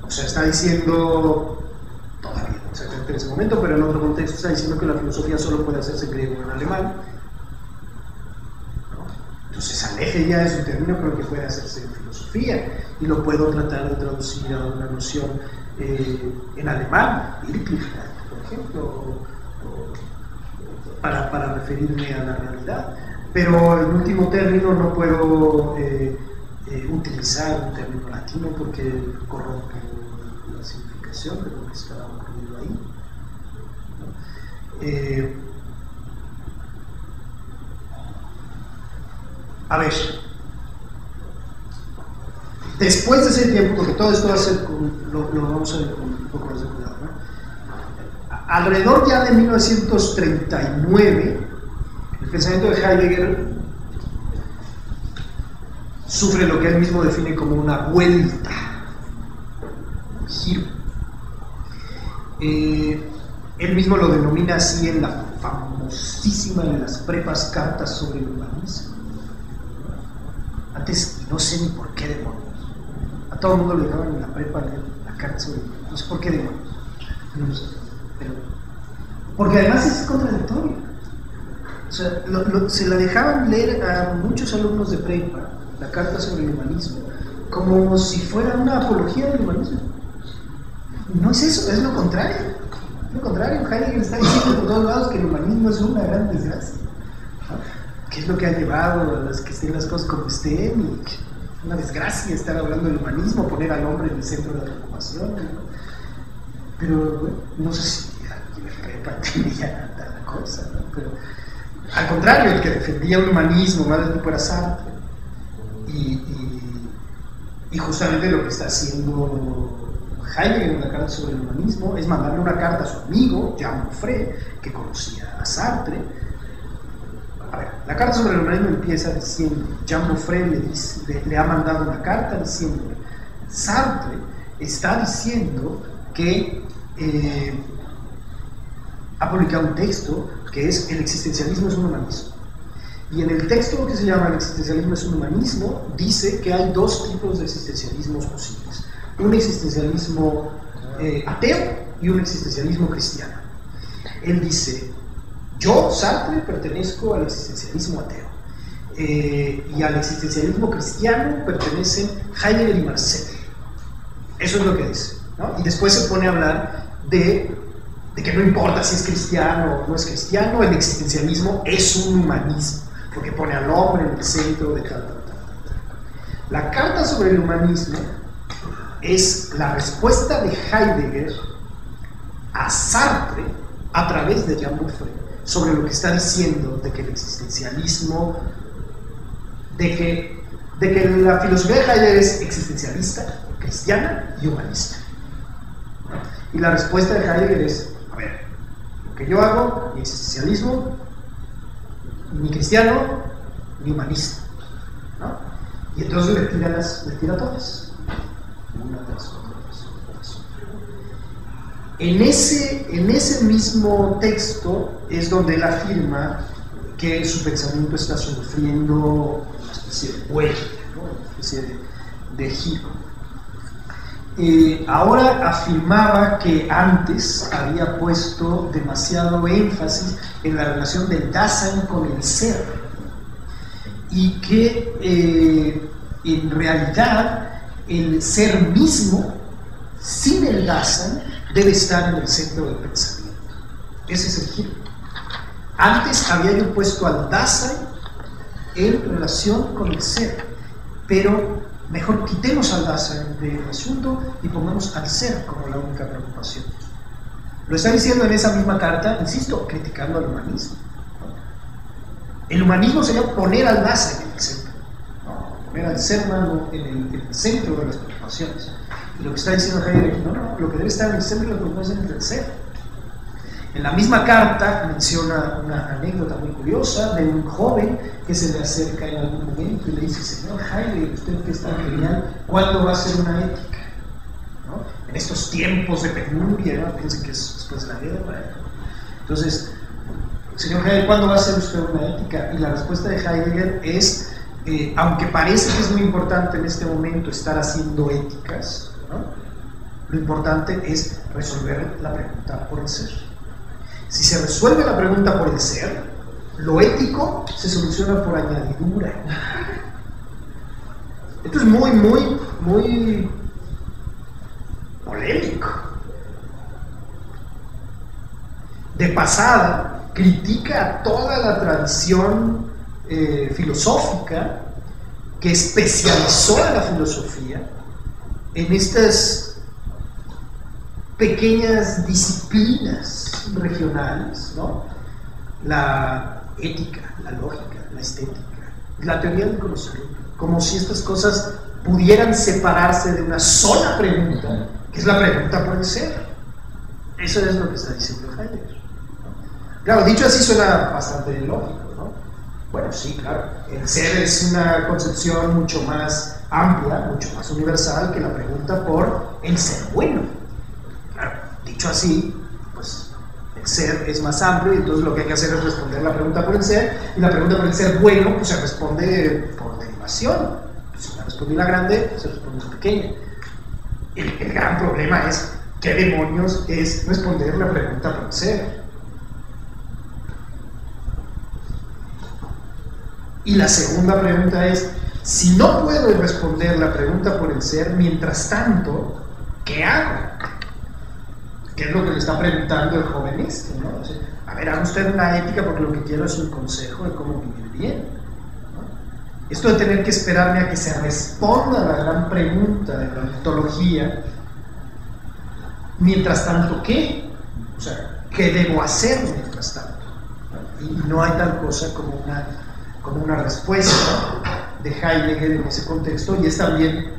O sea, está diciendo todavía exactamente en ese momento, pero en otro contexto está diciendo que la filosofía solo puede hacerse en griego o en alemán, ¿no? Entonces alétheia es un término con el que puede hacerse en filosofía, y lo puedo tratar de traducir a una noción en alemán, por ejemplo, para referirme a la realidad, pero en último término no puedo utilizar un término latino porque corrompe la significación de lo que está ocurriendo ahí, ¿no? A ver, después de ese tiempo, porque todo esto va a ser lo vamos a ver con un poco más de cuidado, ¿no? Alrededor ya de 1939 el pensamiento de Heidegger sufre lo que él mismo define como una vuelta, un giro. Él mismo lo denomina así en la famosísima de las prepas Carta sobre el Humanismo. Antes no sé ni por qué demonios, a todo el mundo le daban en la prepa la Carta sobre el Humanismo, no sé por qué demonios, no sé, pero porque además es contradictorio. O sea, se la dejaban leer a muchos alumnos de prepa, la Carta sobre el Humanismo, como si fuera una apología del humanismo. No es eso, es lo contrario. Lo contrario, Heidegger está diciendo por todos lados que el humanismo es una gran desgracia, que es lo que ha llevado a las que estén las cosas como estén, y una desgracia estar hablando del humanismo, poner al hombre en el centro de la preocupación, ¿no? Pero bueno, no sé si ya la cosa, ¿no? Pero al contrario, el que defendía un humanismo más de tipo era Sartre. Y justamente lo que está haciendo Heidegger en la Carta sobre el Humanismo es mandarle una carta a su amigo Jean Beaufret, que conocía a Sartre. A ver, la Carta sobre el Humanismo empieza diciendo, Jean Beaufret le ha mandado una carta diciendo, Sartre está diciendo que ha publicado un texto que es El existencialismo es un humanismo. Y en el texto que se llama El existencialismo es un humanismo, dice que hay dos tipos de existencialismos posibles. Un existencialismo ateo y un existencialismo cristiano. Él dice, yo, Sartre, pertenezco al existencialismo ateo. Y al existencialismo cristiano pertenecen Heidegger y Marcel. Eso es lo que dice, ¿no? Y después se pone a hablar de que no importa si es cristiano o no es cristiano, el existencialismo es un humanismo, porque pone al hombre en el centro de tal. La Carta sobre el Humanismo es la respuesta de Heidegger a Sartre a través de Jean Beaufret sobre lo que está diciendo de que el existencialismo, de que la filosofía de Heidegger es existencialista, ok, cristiana y humanista. Y la respuesta de Heidegger es, a ver, lo que yo hago, ni existencialismo, ni cristiano, ni humanista, ¿no? Y entonces le tira todas, una tras otra, En ese mismo texto es donde él afirma que su pensamiento está sufriendo una especie de huella, ¿no? Una especie de giro. Ahora afirmaba que antes había puesto demasiado énfasis en la relación del Dasein con el ser y que en realidad el ser mismo sin el Dasein debe estar en el centro del pensamiento. Ese es el giro. Antes había yo puesto al Dasein en relación con el ser, pero mejor quitemos al Dasein del asunto y pongamos al ser como la única preocupación. Lo está diciendo en esa misma carta, insisto, criticando al humanismo, ¿no? El humanismo sería poner al Dasein en el centro, ¿no? Poner al ser humano en el centro de las preocupaciones. Y lo que está diciendo Heidegger, no, lo que debe estar en el centro de las preocupaciones es el ser. En la misma carta menciona una anécdota muy curiosa de un joven que se le acerca en algún momento y le dice: señor Heidegger, usted que es tan genial, ¿cuándo va a ser una ética? ¿No? En estos tiempos de penuria, ¿no? Piensen que es después de la guerra. Entonces, señor Heidegger, ¿cuándo va a ser usted una ética? Y la respuesta de Heidegger es, aunque parece que es muy importante en este momento estar haciendo éticas, ¿no? Lo importante es resolver la pregunta por el ser. Si se resuelve la pregunta por el ser, lo ético se soluciona por añadidura. Esto es muy, muy, muy polémico. De pasada, critica toda la tradición filosófica que especializó a la filosofía en estas pequeñas disciplinas regionales, ¿no? La ética, la lógica, la estética, la teoría del conocimiento, como si estas cosas pudieran separarse de una sola pregunta, que es la pregunta por el ser. Eso es lo que está diciendo Heidegger, ¿no? Claro, dicho así suena bastante lógico, ¿no? Bueno, sí, claro, el ser es una concepción mucho más amplia, mucho más universal que la pregunta por el ser bueno. Dicho así, pues el ser es más amplio y entonces lo que hay que hacer es responder la pregunta por el ser, y la pregunta por el ser bueno pues se responde por derivación. Pues, si la respondí la grande, se responde la pequeña. El gran problema es qué demonios es responder la pregunta por el ser. Y la segunda pregunta es, si no puedo responder la pregunta por el ser, mientras tanto, ¿qué hago? ¿Qué es lo que le está preguntando el joven este, ¿no? O sea, a ver, haga usted una ética porque lo que quiero es un consejo de cómo vivir bien, ¿no? Esto de tener que esperarme a que se responda la gran pregunta de la ontología, mientras tanto, ¿qué? O sea, ¿qué debo hacer mientras tanto? Y no hay tal cosa como una respuesta de Heidegger en ese contexto, y es también,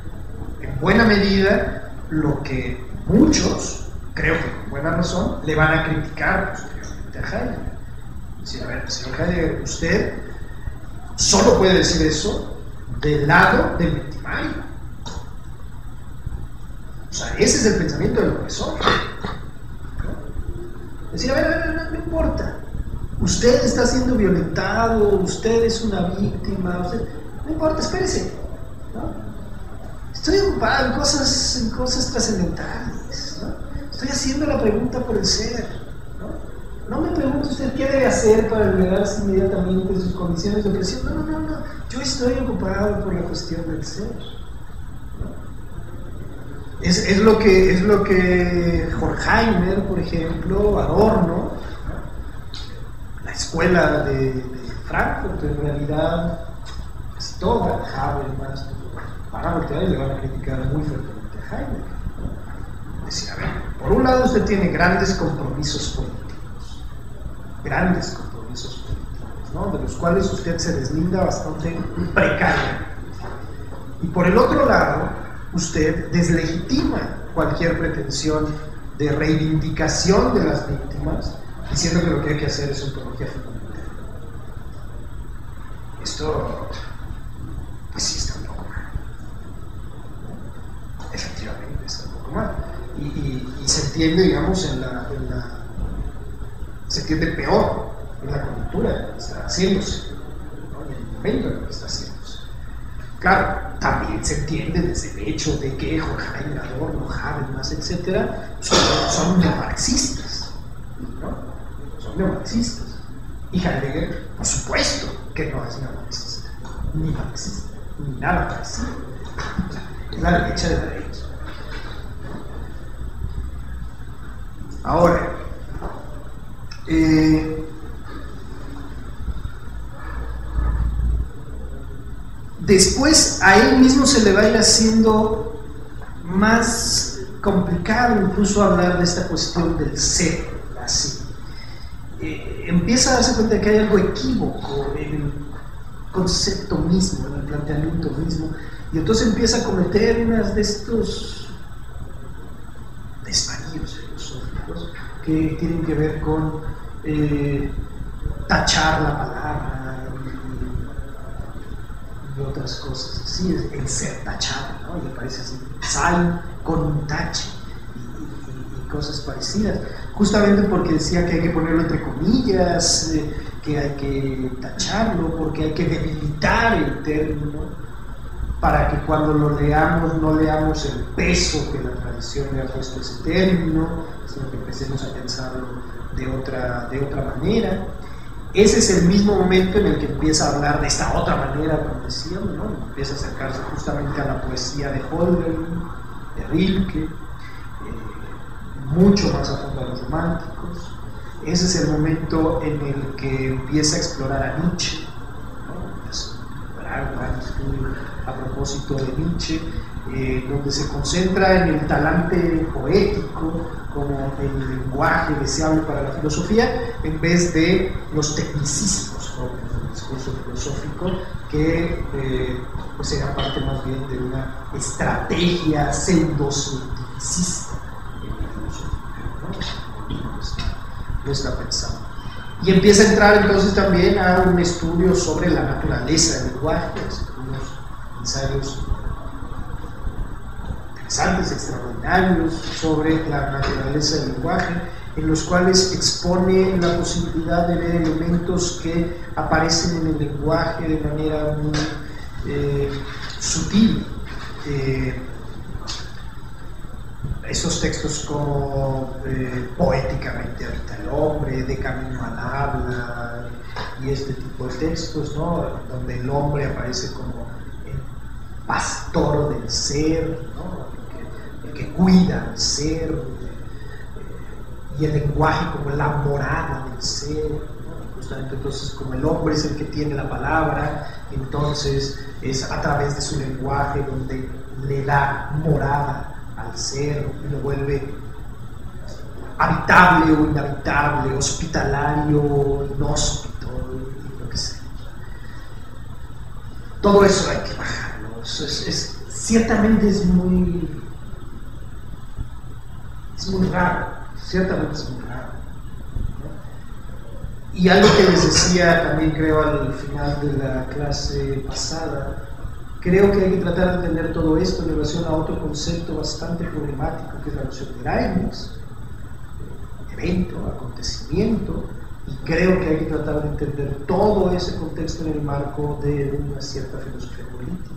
en buena medida, lo que muchos, creo que con buena razón, le van a criticar posteriormente a Heidegger. Decir, a ver, señor Heidegger, usted solo puede decir eso del lado del victimario. O sea, ese es el pensamiento del opresor, ¿no? Decir, a ver, no importa. Usted está siendo violentado, usted es una víctima, usted... no importa, espérese, ¿no? Estoy ocupado en cosas trascendentales, ¿no? Estoy haciendo la pregunta por el ser, ¿no? No me pregunte usted qué debe hacer para liberarse inmediatamente de sus condiciones de opresión. No. Yo estoy ocupado por la cuestión del ser, ¿no? Es lo que Horkheimer, por ejemplo, Adorno, ¿no? La escuela de Frankfurt, en realidad, es toda Habermas, para voltear y le van a criticar muy fuertemente a Heidegger. Decir, a ver, por un lado usted tiene grandes compromisos políticos, ¿no? De los cuales usted se deslinda bastante precario. Y por el otro lado, usted deslegitima cualquier pretensión de reivindicación de las víctimas, diciendo que lo que hay que hacer es ontología fundamental. Esto, pues sí está un poco mal. Efectivamente está un poco mal. Y se entiende, digamos, se entiende peor en la coyuntura en la que está haciéndose, ¿no? En el momento en el que está haciéndose. Claro, también se entiende desde el hecho de que Jorge Adorno, Habermas, etc., son neomarxistas, ¿no? Son neomarxistas. Y Heidegger, por supuesto, que no es neomarxista, ni marxista, ni nada parecido. Es la derecha de la derecha. Ahora, después a él mismo se le va a ir haciendo más complicado incluso hablar de esta cuestión del ser, así. Empieza a darse cuenta de que hay algo equívoco en el concepto mismo, en el planteamiento mismo, y entonces empieza a cometer unas de estos desvaríos filosóficos que tienen que ver con tachar la palabra y otras cosas así, el ser tachado, ¿no? Le parece así, sal con un tache y cosas parecidas, justamente porque decía que hay que ponerlo entre comillas, que hay que tacharlo, porque hay que debilitar el término para que cuando lo leamos no leamos el peso que la tradición le ha puesto a ese término, sino que empecemos a pensarlo de otra manera. Ese es el mismo momento en el que empieza a hablar de esta otra manera, como decíamos, ¿no? Empieza a acercarse justamente a la poesía de Hölderlin, de Rilke, mucho más a fondo a los románticos. Ese es el momento en el que empieza a explorar a Nietzsche, ¿no? Empieza a explorar un estudio a propósito de Nietzsche, donde se concentra en el talante poético como el lenguaje deseable para la filosofía, en vez de los tecnicismos propios del discurso filosófico, que pues era parte más bien de una estrategia pseudocientífica en la filosofía, ¿no? No está pensado. Y empieza a entrar entonces también a un estudio sobre la naturaleza del lenguaje, unos ensayos interesantes, extraordinarios, sobre la naturaleza del lenguaje, en los cuales expone la posibilidad de ver elementos que aparecen en el lenguaje de manera muy sutil. Esos textos como Poéticamente habita el hombre, De camino al habla, y este tipo de textos, ¿no? Donde el hombre aparece como el pastor del ser, ¿no? Que cuida al ser, y el lenguaje como la morada del ser, ¿no? Justamente entonces, como el hombre es el que tiene la palabra, entonces es a través de su lenguaje donde le da morada al ser y lo vuelve habitable o inhabitable, hospitalario, inhóspito, y lo que sea. Todo eso hay que bajarlo, ciertamente es muy... es muy raro, ciertamente es muy raro, ¿no? Y algo que les decía también, creo, al final de la clase pasada, creo que hay que tratar de entender todo esto en relación a otro concepto bastante problemático, que es la noción de Leibniz, evento, acontecimiento, y creo que hay que tratar de entender todo ese contexto en el marco de una cierta filosofía política,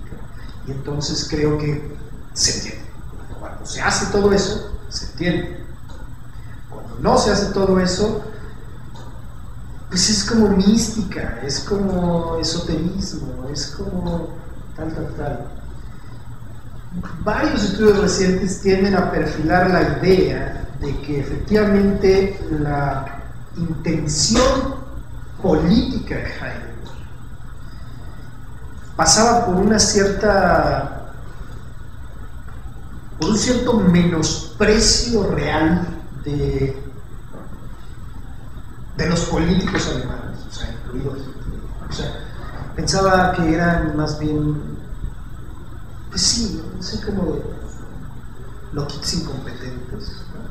y entonces creo que se entiende. Cuando se hace todo eso, se entiende. Cuando no se hace todo eso, pues es como mística, es como esoterismo, es como tal. Varios estudios recientes tienden a perfilar la idea de que efectivamente la intención política de Heidegger pasaba por una cierta... por un cierto menosprecio real de los políticos alemanes, o sea, incluido Hitler. O sea, pensaba que eran más bien sí, soy como loquitos incompetentes, ¿no?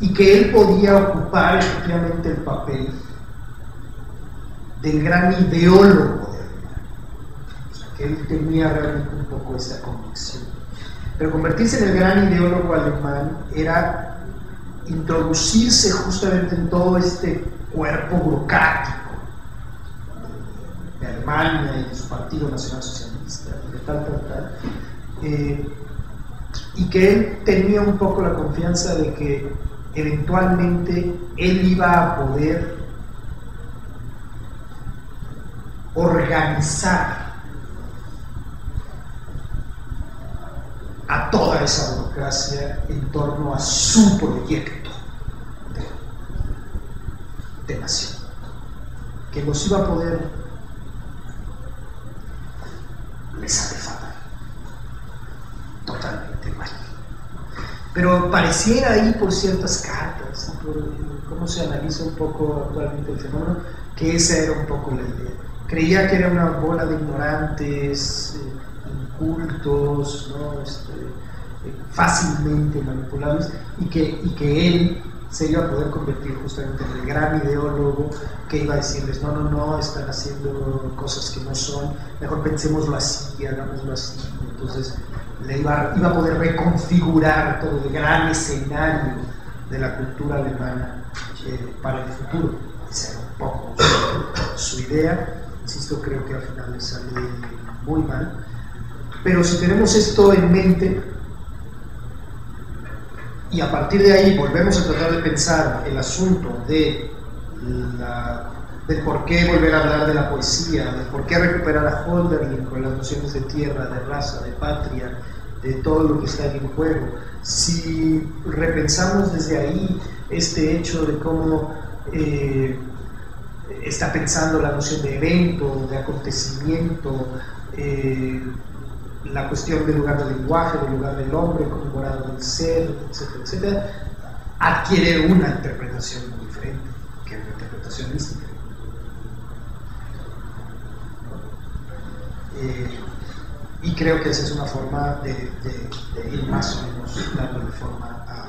Y que él podía ocupar efectivamente el papel del gran ideólogo, o sea, que él tenía realmente un poco esa convicción, pero convertirse en el gran ideólogo alemán era introducirse justamente en todo este cuerpo burocrático de Alemania y de su partido nacional socialista, de tal, y que él tenía un poco la confianza de que eventualmente él iba a poder organizar a toda esa burocracia en torno a su proyecto de nación, que los iba a poder les adefatar totalmente mal. Pero pareciera ahí por ciertas cartas, ¿sí? Por cómo se analiza un poco actualmente el fenómeno, que esa era un poco la idea. Creía que era una bola de ignorantes, incultos, ¿no? Fácilmente manipulables, y que él se iba a poder convertir justamente en el gran ideólogo que iba a decirles, no, no, no, están haciendo cosas que no son, mejor pensémoslo así, hagámoslo así. Entonces le iba a poder reconfigurar todo el gran escenario de la cultura alemana para el futuro. Esa era un poco su idea. Insisto, creo que al final le sale muy mal, pero si tenemos esto en mente y a partir de ahí volvemos a tratar de pensar el asunto del por qué volver a hablar de la poesía, del por qué recuperar a Hölderlin con las nociones de tierra, de raza, de patria, de todo lo que está en juego, si repensamos desde ahí este hecho de cómo está pensando la noción de evento, de acontecimiento, la cuestión del lugar del lenguaje, del lugar del hombre como morado del ser, etcétera, etcétera, adquiere una interpretación muy diferente, que es una interpretación mística. Y creo que esa es una forma de ir más o menos dando forma a